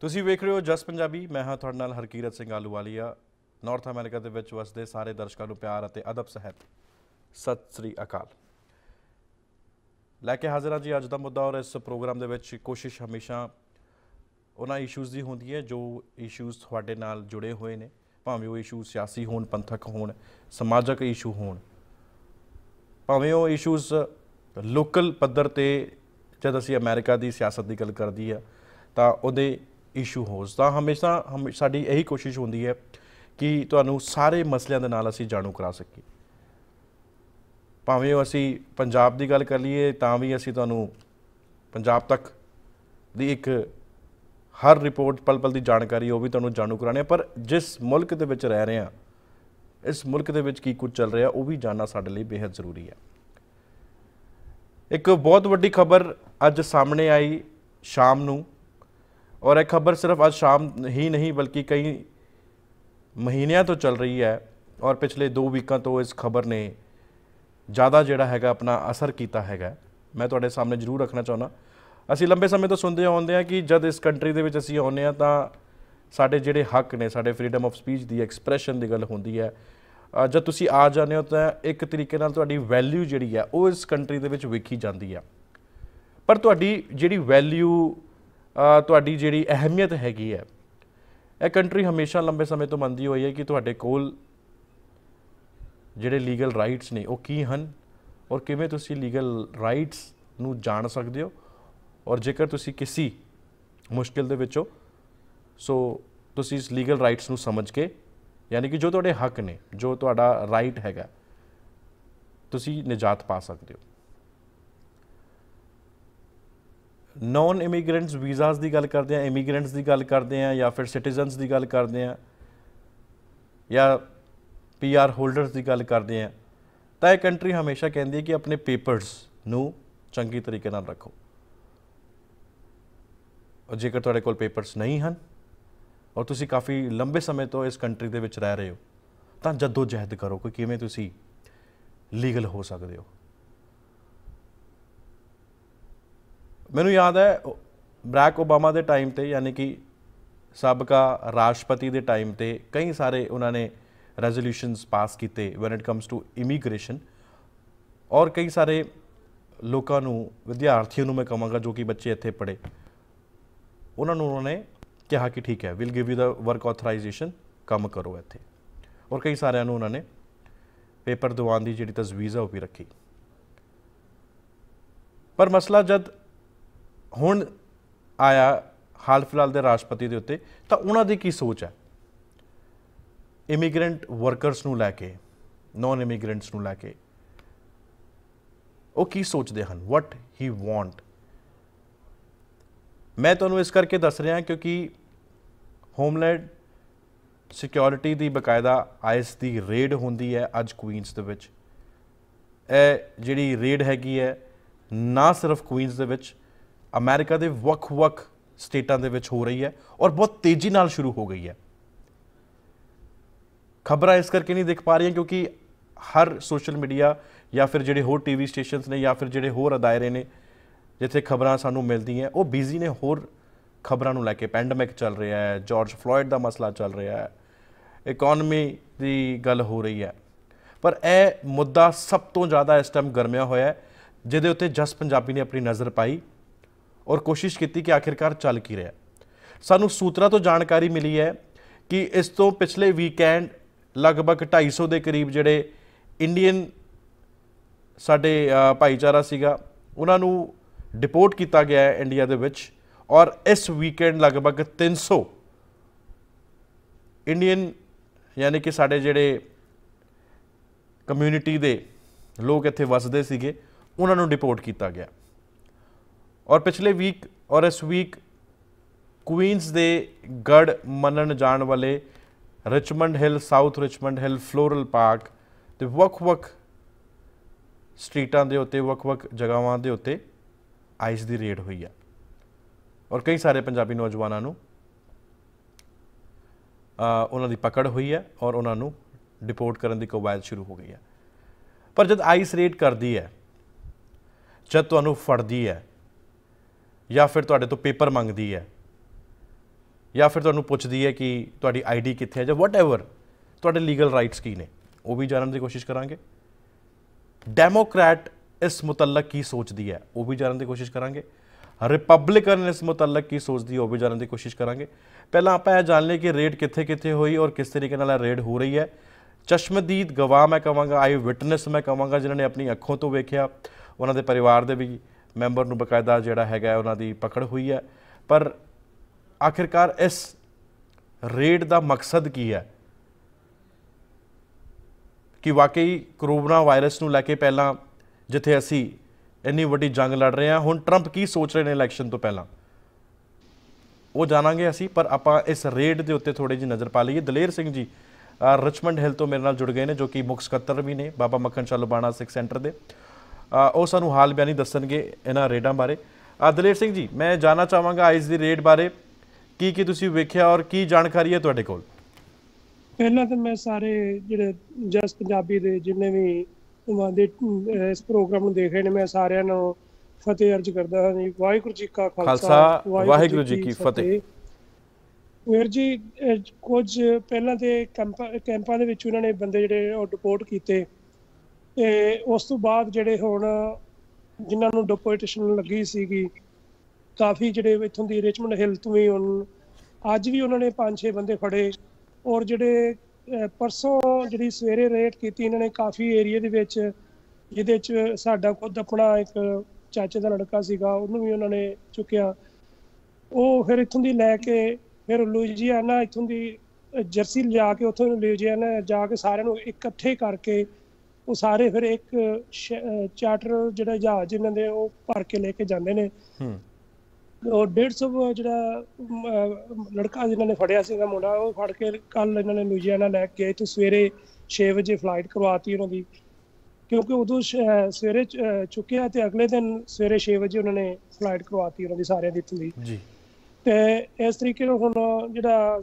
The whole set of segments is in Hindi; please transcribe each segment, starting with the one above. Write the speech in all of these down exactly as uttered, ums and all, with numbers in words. ਤੁਸੀਂ ਵੇਖ ਰਹੇ ਹੋ ਜਸ ਪੰਜਾਬੀ। मैं हाँ ਤੁਹਾਡੇ ਨਾਲ ਹਰਕੀਰਤ ਸਿੰਘ ਆਲੂਵਾਲੀਆ। ਨੌਰਥ ਅਮਰੀਕਾ ਦੇ ਵਿੱਚ ਵਸਦੇ ਸਾਰੇ ਦਰਸ਼ਕਾਂ ਨੂੰ ਪਿਆਰ ਅਤੇ ਅਦਬ ਸਹਿਤ ਸਤਿ ਸ੍ਰੀ ਅਕਾਲ। ਲੈ ਕੇ ਹਾਜ਼ਰ ਹਾਂ ਜੀ ਅੱਜ ਦਾ ਮੁੱਦਾ। और इस प्रोग्राम ਦੇ ਵਿੱਚ ਕੋਸ਼ਿਸ਼ हमेशा उन्होंने इशूज़ की होंगी है जो इशूज़ थोड़े नाल जुड़े हुए हैं, भावें वो इशूज़ सियासी होन, पंथक होन, समाजक इशू होन, भावें वो इशूज़ लोकल पद्धर ते जद असी अमेरिका की सियासत की गल करदी है तो उहदे इशू हो। तो हमेशा हम साडी यही कोशिश होंदी है कि तुहानू सारे मसलों के नाल असी जाणू करा सकी। भावें असी पंजाब की गल कर लीए तां भी असी तुहानू पंजाब तक दी एक हर रिपोर्ट पल पल की जानकारी वह भी तुहानू जाणू कराने, पर जिस मुल्क दे विच रह रहे हैं इस मुल्क दे विच की कुछ चल रहा वह भी जानना साडे लई बेहद जरूरी है। एक बहुत वड्डी खबर अज सामने आई शाम नू, और यह खबर सिर्फ अज शाम ही नहीं बल्कि कई महीनों तो चल रही है, और पिछले दो वीकों तो इस खबर ने ज़्यादा जिहड़ा हैगा अपना असर कीता हैगा। मैं तुहाडे सामने जरूर रखना चाहुंदा। असी लंबे समय तो सुनते आते हैं कि जब इस कंट्री के असी आने तो साढ़े जोड़े हक ने, साढ़े फ्रीडम ऑफ स्पीच की एक्सप्रैशन की गल होंगी है। जब तुसी आ जाने हो तो एक तरीके तुहाडी वैल्यू जी है वो इस कंट्री के वेखी जाती है, पर तुहाडी जी वैल्यू तुहाडी जी अहमियत हैगी है यह कंट्री हमेशा लंबे समय तो मनती हुई है कि तुहाडे कोल जिहड़े लीगल राइट्स ने वो की हैं और किवें तुसी लीगल राइट्स नूं जाण सकदे हो, और जेकर तुसी किसी मुश्किल दे विचों सो तुसी इस लीगल राइट्स नू समझ के, यानी कि जो तुहाडे हक ने, जो तुहाडा राइट हैगा, तुसी निजात पा सकते हो। नॉन इमीग्रेंट्स वीज़ास की गल करते हैं, इमीग्रेंट्स की गल करते हैं, या फिर सिटीजनस की गल करते हैं, या पी आर होल्डरस की गल करते हैं, तो यह कंट्री हमेशा कहती है कि अपने पेपर्स नू चंगी तरीके नाल रखो। जेकर तुहाडे कोल पेपर्स नहीं हैं और तुसी काफ़ी लंबे समय तो इस कंट्री दे विच रह रहे हो तो जद्दोजहद करो कि किवें तुसी लीगल हो सकते हो। मैनूं याद है बराक ओबामा के टाइम ते, यानी कि सबका राष्ट्रपति के टाइम ते कई सारे उन्होंने रेजोल्यूशनस पास किए when it comes to immigration, और कई सारे लोगों नूं, विद्यार्थियों नूं मैं कहांगा जो कि बच्चे इत्थे पढ़े, उन्होंने उन्होंने कहा कि ठीक है will give you the work authorization, काम करो इत्थे, और कई सारे उन्होंने पेपर दवाउण दी जिहड़ी तजवीज़ है वह भी रखी। पर मसला जब हुण आया हाल फिलहाल के राष्ट्रपति के उत्ते तो उन्हां दी की सोच है इमीग्रेंट वर्करस नूं लैके, नॉन इमीग्रेंट्स नूं लैके, वो की सोचते हैं, वट ही वॉन्ट। मैं तुहानू इस करके दस रहा क्योंकि होमलैंड सिक्योरिटी की बकायदा आईएस की रेड होंदी है अज क्वींस दे विच। ए जिहड़ी रेड हैगी है ना सिर्फ क्वींस दे विच, अमेरिका के वख-वख स्टेटां दे विच हो रही है और बहुत तेज़ी नाल शुरू हो गई है। खबरां इस करके नहीं दिख पा रही क्योंकि हर सोशल मीडिया या फिर जिहड़े होर टीवी स्टेशनस ने या फिर जिहड़े होर अदायरे ने जिथे खबर सानू मिलती हैं वो बिजी ने होर खबरों लैके। पेंडेमिक चल रहा है, जॉर्ज फ्लॉयड का मसला चल रहा है, इकोनमी की गल हो रही है, पर यह मुद्दा सब तो ज़्यादा इस टाइम गर्मिया होया है जिहदे उत्ते जस पंजाबी ने अपनी नज़र पाई और कोशिश की कि आखिरकार चल की रहा। सानू सूत्रा तो जानकारी मिली है कि इस तो पिछले वीकेंड लगभग ढाई सौ के करीब जोड़े इंडियन साडे भाईचारा सीगा उन्होंने डिपोर्ट किया गया है इंडिया के विच, और इस वीकेंड लगभग तीन सौ इंडियन यानी कि साढ़े जेड़े कम्यूनिटी दे लोग इत्थे वसदे सीगे उन्होंने डिपोर्ट किया गया। और पिछले वीक और इस वीक क्वींस दे गढ़ मनन जाण वाले Richmond Hill, South Richmond Hill, Floral Park ते वख-वख स्ट्रीटां दे उत्ते, वख-वख जगहां दे उत्ते आइस की रेड हुई है और कई सारे पंजाबी नौजवानों उन्होंने पकड़ हुई है और उन्होंने डिपोर्ट करने की कवायद शुरू हो गई है। पर जब आइस रेड करती है, जब तुहानू फड़दी है या फिर तुहाडे तो पेपर मंगती है या फिर तुहानूं पुछदी है कि तुहाडी आई डी कित्थे है जां वट एवर तुहाडे लीगल राइट्स की ने, वो भी जानने की कोशिश करांगे। डेमोक्रैट इस मुतलक की सोचती है, वह भी जानने की कोशिश करांगे। रिपब्लिकन इस मुतलक की सोचती है, वह भी जानने की कोशिश करांगे। पहला आप जान लें कि रेड कित्थे कित्थे हुई और किस तरीके नाल रेड हो रही है। चश्मदीद गवाह मैं कहवांगा, आई विटनेस मैं कहवांगा, जिन्होंने अपनी अखों तो वेख्या, उन्होंने परिवार के भी मैंबर नूं बकायदा जिहड़ा हैगा उन्होंने पकड़ हुई है। पर आखिरकार इस रेड का मकसद की है कि वाकई कोरोना वायरस को लैके पहला जिथे असी इन्नी वड्डी जंग लड़ रहे हैं, हुण ट्रंप की सोच रहे हैं इलैक्शन तो पहला वो जानांगे असी। पर आपां इस रेड के उत्ते थोड़ी जी नज़र पा लईए। दलेर सिंह जी रिचमंड हिल तो मेरे नाल जुड़ गए ने, जो कि मुख सकत्तर भी ने बाबा मक्खन शाह लुबाना सिख सेंटर दे। वो सानूं हाल बयानी दस्सणगे इन्हां रेडां बारे। दलेर सिंह जी, मैं जानना चाहांगा आइस दी रेड बारे की की तुसीं वेख्या और की जानकारी है तुहाडे कोल। पहला तो मैं सारे जिहड़े जस पंजाबी दे जिन्ने भी इस प्रोग्राम नूं देख रहे ने, मैं सारिआं नूं फतेह अर्ज करदा हां। वाहिगुरू जी का खालसा, वाहिगुरू जी की फतेह। ਵੀਰ ਜੀ, ਕੁਝ ਪਹਿਲਾਂ ਦੇ ਕੈਂਪਾਂ ਕੈਂਪਾਂ ਦੇ ਵਿੱਚ ਉਹਨਾਂ ਨੇ ਬੰਦੇ ਜਿਹੜੇ ਉਹ ਡਿਪੋਰਟ ਕੀਤੇ, ਤੇ ਉਸ ਤੋਂ ਬਾਅਦ ਜਿਹੜੇ ਹੁਣ ਜਿਨ੍ਹਾਂ ਨੂੰ ਡਿਪੋਰਟੇਸ਼ਨ ਲੱਗੀ ਸੀਗੀ ਕਾਫੀ ਜਿਹੜੇ ਇੱਥੋਂ ਦੀ ਰਿਚਮੰਡ ਹਿੱਲ ਤੋਂ ਵੀ ਹੁਣ ਅੱਜ ਵੀ ਉਹਨਾਂ ਨੇ ਪੰਜ ਛੇ ਬੰਦੇ ਫੜੇ। ਔਰ ਜਿਹੜੇ ਪਰਸੋਂ ਜਿਹੜੀ ਸਵੇਰੇ ਰੇਡ ਕੀਤੀ ਇਹਨਾਂ ਨੇ ਕਾਫੀ ਏਰੀਏ ਦੇ ਵਿੱਚ, ਜਿਹਦੇ 'ਚ ਸਾਡਾ ਖੁਦ ਆਪਣਾ ਇੱਕ ਚਾਚੇ ਦਾ ਲੜਕਾ ਸੀਗਾ ਉਹਨੂੰ ਵੀ ਉਹਨਾਂ ਨੇ ਚੁੱਕਿਆ। ਉਹ ਫਿਰ ਇੱਥੋਂ ਦੀ ਲੈ ਕੇ ਫਿਰ ਲੂਜੀਆਨਾ ਇੱਥੋਂ ਦੀ ਜਰਸੀ ਲਿਜਾ ਕੇ ਉੱਥੋਂ ਲੂਜੀਆਨਾ ਜਾ ਕੇ ਸਾਰਿਆਂ ਨੂੰ ਇਕੱਠੇ ਕਰਕੇ ਉਹ ਸਾਰੇ ਫਿਰ ਇੱਕ ਚਾਰਟਰ ਜਿਹੜਾ ਜਹਾਜ਼ ਇਹਨਾਂ ਦੇ ਉਹ ਭਰ ਕੇ ਲੈ ਕੇ ਜਾਂਦੇ ਨੇ। ਉਹ ਡੇਢ ਸੌ ਜਿਹੜਾ ਲੜਕਾ ਜਿਹਨਾਂ ਨੇ ਫੜਿਆ ਸੀਗਾ ਮੁੰਡਾ, ਉਹ ਫੜ ਕੇ ਕੱਲ ਇਹਨਾਂ ਨੇ ਲੂਜੀਆਨਾ ਲੈ ਕੇ ਇੱਥੋਂ ਸਵੇਰੇ ਛੇ ਵਜੇ ਫਲਾਈਟ ਕਰਵਾਤੀ ਉਹਨਾਂ ਦੀ, ਕਿਉਂਕਿ ਉਦੋਂ ਸਵੇਰੇ ਚੁੱਕਿਆ ਤੇ ਅਗਲੇ ਦਿਨ ਸਵੇਰੇ ਛੇ ਵਜੇ ਉਹਨਾਂ ਨੇ ਫਲਾਈਟ ਕਰਵਾਤੀ ਉਹਨਾਂ ਦੀ ਸਾਰਿਆਂ ਦੀ ਇੱਥੋਂ ਦੀ। ਤੇ ਇਸ ਤਰੀਕੇ ਨਾਲ ਹੁਣ ਜਿਹੜਾ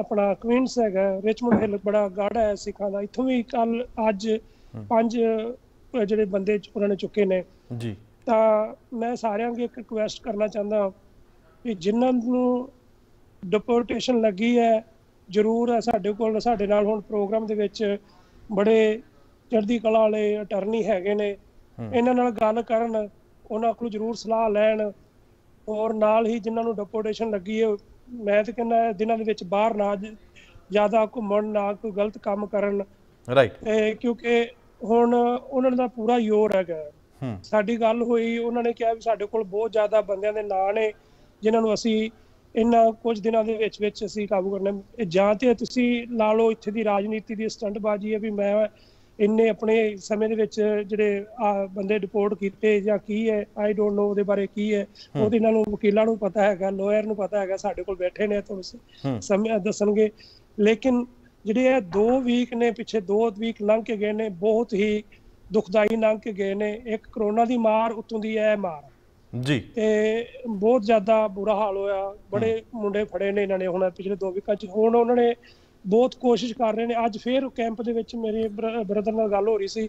ਆਪਣਾ ਕਵੀਨਸ ਹੈਗਾ ਰਿਚਮੰਡ ਹਿੱਲ ਬੜਾ ਗਾੜਾ ਹੈ ਸਿੱਖਾਂ ਦਾ, ਇੱਥੋਂ ਵੀ ਕੱਲ ਅੱਜ ਪੰਜ ਜਿਹੜੇ ਬੰਦੇ ਉਹਨਾਂ ਨੇ ਚੁੱਕੇ ਨੇ ਜੀ। ਤਾਂ ਮੈਂ ਸਾਰਿਆਂ ਅੱਗੇ ਇੱਕ ਰਿਕੁਐਸਟ ਕਰਨਾ ਚਾਹੁੰਦਾ ਵੀ ਜਿਨ੍ਹਾਂ ਨੂੰ ਡਿਪੋਰਟੇਸ਼ਨ ਲੱਗੀ ਹੈ ਜ਼ਰੂਰ ਹੈ ਸਾਡੇ ਕੋਲ, ਸਾਡੇ ਨਾਲ ਹੁਣ ਪ੍ਰੋਗਰਾਮ ਦੇ ਵਿੱਚ ਬੜੇ ਚੜ੍ਹਦੀ ਕਲਾ ਵਾਲੇ ਅਟਰਨੀ ਹੈਗੇ ਨੇ, ਇਹਨਾਂ ਨਾਲ ਗੱਲ ਕਰਨ, ਉਹਨਾਂ ਕੋਲ ਜ਼ਰੂਰ ਸਲਾਹ ਲੈਣ। और नाल ही जिन्हां नूं डिपोर्टेशन लगी है मैं तो कहना जिन्हां दे विच बाहर ना ज़्यादा घुमण ना कोई गलत काम करन, राइट, क्योंकि हुण उन्हां दा पूरा योर हैगा। साडी गल होई, उन्हां ने कहा भी साडे कोल बहुत ज़्यादा बंदियां दे नां ने जिन्हां नूं असीं इन्हां कुछ दिनां दे विच विच असीं काबू करना। जां ते तुसीं ला लओ इत्थे दी राजनीति दी स्टंटबाजी है भी मैं इन्ने अपने समय दे विच जिहड़े बंदे डिपोर्ट कीते जां की है, आई डोंट नो उहदे बारे की है, उहदे इन्हां नूं वकीलां नूं पता हैगा, लोयर नूं पता हैगा, साडे कोल बैठे ने तो समय दसणगे। लेकिन जिहड़े ए दो वीक ने पिछे दो वीक लंघ के गए ने, बहुत ही दुखदाई लंघ के गए ने। एक कोरोना दी मार उत्तों दी ए मार जी, ते बहुत ज़्यादा बुरा हाल होया। बड़े मुंडे फड़े ने इन्हां ने हुण पिछले दो वीकां च। हुण उहनां ने बहुत कोशिश कर रहे हैं। अज फिर कैंप दे विच मेरे ब्रदर नाल गल हो रही सी,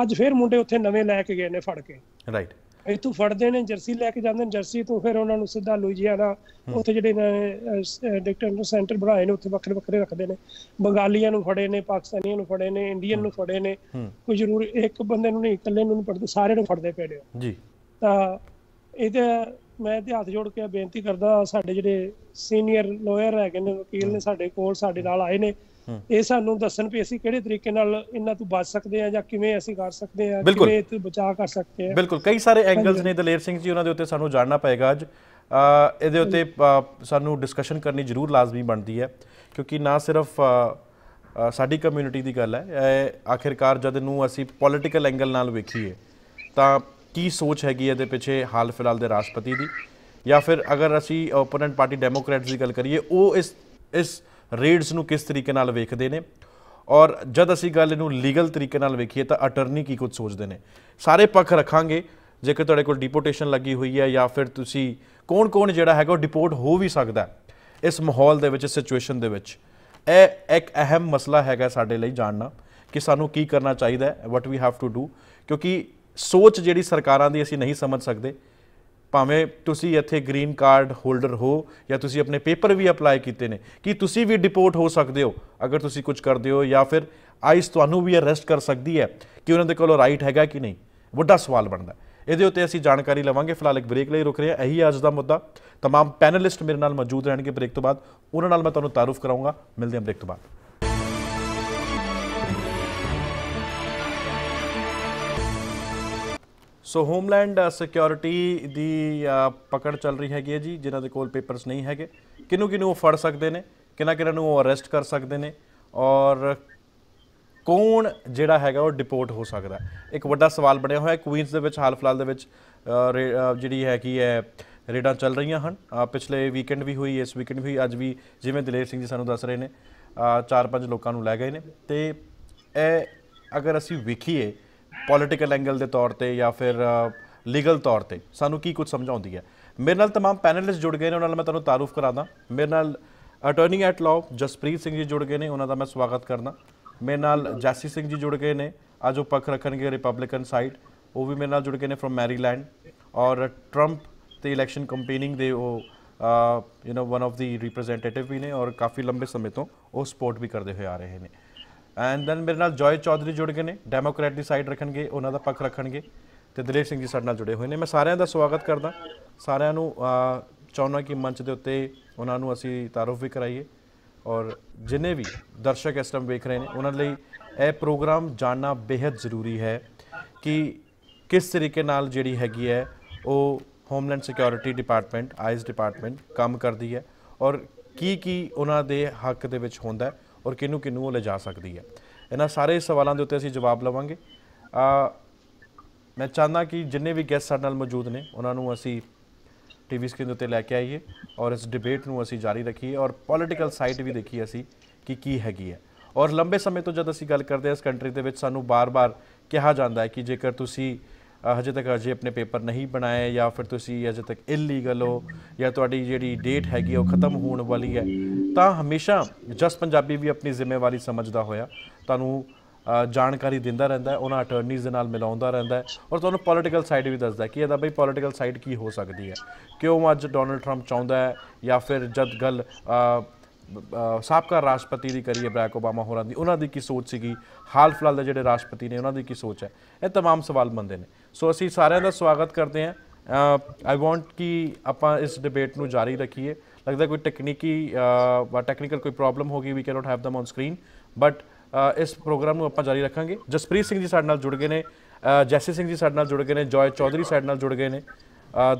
अज फिर मुंडे उत्थे नवे लैके गए ने फड़ के, राइट, इत्थों फड़दे ने जर्सी लैके जांदे ने, जर्सी तो फिर उन्हां नूं सीधा लुजियाना उत्थे जेहड़े डिटेंशन सेंटर बनाए ने उत्थे वखरे वखरे रखदे ने। बंगालियां नूं फड़े ने, पाकिस्तानियां नूं फड़े ने, इंडियन नूं फड़े ने, कोई जरूर एक बंदे नूं नहीं, इकल्ले नूं नहीं फड़दे, सारे नूं फड़दे पए ने। जी तां इहदे मैं तो हाथ जोड़ के बेनती करदा, साडे जिहड़े सीनियर लॉयर हैगे ने वकील ने साडे कोल साडे नाल आए ने, ਇਹ ਸਾਨੂੰ ਦੱਸਣ ਵੀ ਅਸੀਂ ਕਿਹੜੇ ਤਰੀਕੇ ਨਾਲ ਇਹਨਾਂ ਤੋਂ ਬਚ ਸਕਦੇ ਹਾਂ ਜਾਂ ਕਿਵੇਂ ਅਸੀਂ ਕਰ ਸਕਦੇ ਹਾਂ, ਕਿਵੇਂ ਇਹ ਤੋਂ ਬਚਾਅ ਕਰ ਸਕਦੇ ਹਾਂ। ਬਿਲਕੁਲ ਕਈ ਸਾਰੇ ਐਂਗਲਸ ਨੇ ਦਲੇਰ ਸਿੰਘ ਜੀ, ਉਹਨਾਂ ਦੇ ਉੱਤੇ ਸਾਨੂੰ ਜਾਣਨਾ ਪਏਗਾ ਅੱਜ। ਇਹਦੇ ਉੱਤੇ ਸਾਨੂੰ ਡਿਸਕਸ਼ਨ ਕਰਨੀ ਜ਼ਰੂਰ ਲਾਜ਼ਮੀ ਬਣਦੀ ਹੈ, ਕਿਉਂਕਿ ਨਾ ਸਿਰਫ ਸਾਡੀ ਕਮਿਊਨਿਟੀ ਦੀ ਗੱਲ ਹੈ, ਆਖਿਰਕਾਰ ਜਦ ਨੂੰ ਅਸੀਂ ਪੋਲੀਟੀਕਲ ਐਂਗਲ ਨਾਲ ਵੇਖੀਏ ਤਾਂ ਕੀ ਸੋਚ ਹੈਗੀ ਇਹਦੇ ਪਿੱਛੇ ਹਾਲ ਫਿਲਹਾਲ ਦੇ ਰਾਸ਼ਟਰਪਤੀ ਦੀ, ਜਾਂ ਫਿਰ ਅਗਰ ਅਸੀਂ ਓਪੋਨੈਂਟ ਪਾਰਟੀ ਡੈਮੋਕ੍ਰੈਟਸ ਦੀ ਗੱਲ ਕਰੀਏ ਉਹ ਇਸ ਇਸ रेड्स नूं किस तरीके नाल वेखदे ने। और जद असी गल इनू लीगल तरीके नाल वेखीए तो अटर्नी की कुछ सोचते हैं, सारे पक्ष रखांगे। जेकर तुहाडे कोल डिपोर्टेशन लगी हुई है या फिर तुसी कौन कौन जिहड़ा हैगा डिपोर्ट हो भी सकदा इस माहौल दे विच, इस सिचुएशन दे विच, ए एक अहम मसला हैगा साडे लई जानना कि सानू की करना चाहिए, what we have to do, क्योंकि सोच जिहड़ी सरकारां दी असी नहीं समझ सकते। ਭਾਵੇਂ ਤੁਸੀਂ ਇੱਥੇ ਗ੍ਰੀਨ ਕਾਰਡ ਹੋਲਡਰ ਹੋ ਜਾਂ ਤੁਸੀਂ ਆਪਣੇ ਪੇਪਰ ਵੀ ਅਪਲਾਈ ਕੀਤੇ ਨੇ ਕਿ ਤੁਸੀਂ ਵੀ ਡਿਪੋਰਟ ਹੋ ਸਕਦੇ ਹੋ ਅਗਰ ਤੁਸੀਂ ਕੁਝ ਕਰਦੇ ਹੋ ਜਾਂ ਫਿਰ ਆਈਸ ਤੁਹਾਨੂੰ ਵੀ ਅਰੈਸਟ ਕਰ ਸਕਦੀ ਹੈ ਕਿ ਉਹਨਾਂ ਦੇ ਕੋਲ ਰਾਈਟ ਹੈਗਾ ਕਿ ਨਹੀਂ, ਵੱਡਾ ਸਵਾਲ ਬਣਦਾ। ਇਹਦੇ ਉੱਤੇ ਅਸੀਂ ਜਾਣਕਾਰੀ ਲਵਾਂਗੇ। ਫਿਲਹਾਲ ਇੱਕ ਬ੍ਰੇਕ ਲਈ ਰੁਕ ਰਹੇ ਹਾਂ। ਇਹੀ ਅੱਜ ਦਾ ਮੁੱਦਾ। तमाम पैनलिस्ट मेरे नाल मौजूद रहने के ब्रेक तो बाद उन्होंने मैं तुम्हें तारुफ कराऊंगा। मिलते हैं ब्रेक तो बाद। सो होमलैंड सिक्योरिटी की पकड़ चल रही हैगी जी, जिन्होंने कोल पेपर्स नहीं है किनू किनू वो फड़ सकते हैं, किन्ना किन्ना नू अरेस्ट कर सकते हैं और कौन जिहड़ा हैगा वो डिपोर्ट हो सकता है। एक वड्डा सवाल बनिया होया। क्वींस दे विच हाल फिलहाल दे विच जिहड़ी हैगी है रेडां चल रही हैं। पिछले वीकेंड भी हुई, इस वीकेंड भी हुई, अज भी जिवें दलेर सिंह जी सानूं दस रहे हैं चार पांच लोगों नूं लै गए ने। ते इह अगर असीं वेखीए पॉलिटिकल एंगल के तौर पर या फिर लीगल तौर पर सानूं की कुछ समझ आउंदी है। मेरे नाल तमाम पैनलिस्ट जुड़ गए हैं, उन्हां नाल मैं तुहानूं तारुफ करादा। मेरे नाल attorney at law Jaspreet Singh ji जुड़ गए हैं, उन्हां दा मैं स्वागत करदा। मेरे नाल जैसी सिंह जी जुड़ गए हैं, अज वो पक्ष रखणगे रिपब्लिकन साइड, वो भी मेरे नाल जुड़ गए हैं फ्रॉम मैरीलैंड। और ट्रंप तो इलैक्शन कंपेनिंग दे वो you know one of the representative भी ने और काफ़ी लंबे समय तो वो सपोर्ट भी करते हुए आ रहे हैं। एंड दैन मेरे नाल जॉय चौधरी जुड़ गए ने, डेमोक्रेट की साइड रखणगे, उन्हों का पक्ष रखणगे। तो दलेर सिंह जी साडे नाल जुड़े हुए हैं। मैं सारिਆਂ दा स्वागत करदा, सारिਆਂ नू चाहुंदा कि मंच दे उत्ते उन्हां नू असीं तारुफ भी कराइए और जिन्हें भी दर्शक इस टाइम वेख रहे हैं उन्हां लई यह प्रोग्राम जानना बेहद जरूरी है कि किस तरीके नाल जिहड़ी हैगी है वह homeland security department IS department काम करती है और की की उन्हां दे हक दे विच हुंदा है और किनू किनू ले जा सकती है। इन्हां सारे सवालों के उत्ते असीं जवाब लवांगे। मैं चाहना कि जिन्ने भी गैस्ट साडे नाल मौजूद ने उन्हां नूं असीं टीवी स्क्रीन उत्ते लैके आईए और इस डिबेट नूं असीं जारी रखीए और पॉलिटिकल साइड भी देखीए असीं कि की हैगी है। और लंबे समय तो जद असीं गल करदे इस कंट्री दे विच सानूं बार-बार कहा जांदा है कि जेकर तुसीं हजे तक अजे अपने पेपर नहीं बनाए या फिर तुसी अजे तक इलीगल हो या तुहाडी जिहड़ी डेट हैगी वो खत्म होने वाली है, तो हमेशा जस पंजाबी भी अपनी जिम्मेवारी समझदा होया तुहानूं जानकारी दिंदा रहिंदा है, उन्हां अटॉर्नीज़ दे नाल मिलाउंदा रहिंदा है और तुहानूं पॉलिटिकल साइड भी दसदा कि इहदा बई पॉलिटिकल साइड की हो सकती है, क्यों अज डोनाल्ड ट्रंप चाहुंदा है या फिर जद गल साबका राष्ट्रपति की करिए बरैक ओबामा होरां दी, उन्हां दी की सोच सीगी, हाल फिलहाल दे जिहड़े राष्ट्रपति ने उन्हां दी की सोच है, ये तमाम सवाल बनते हैं। सो असीं सारिआं दा स्वागत करते हैं। आई वांट कि आपां इस डिबेट नूं जारी रखिए। लगता कोई तकनीकी टैक्नीकल कोई प्रॉब्लम होगी, we can not have them on screen, but इस प्रोग्राम नूं आपां जारी रखांगे। जसप्रीत सिंह जी साडे नाल जुड़ गए ने, जैसी सिंह जी साडे नाल जुड़ गए ने, जॉय चौधरी साडे नाल जुड़ गए ने,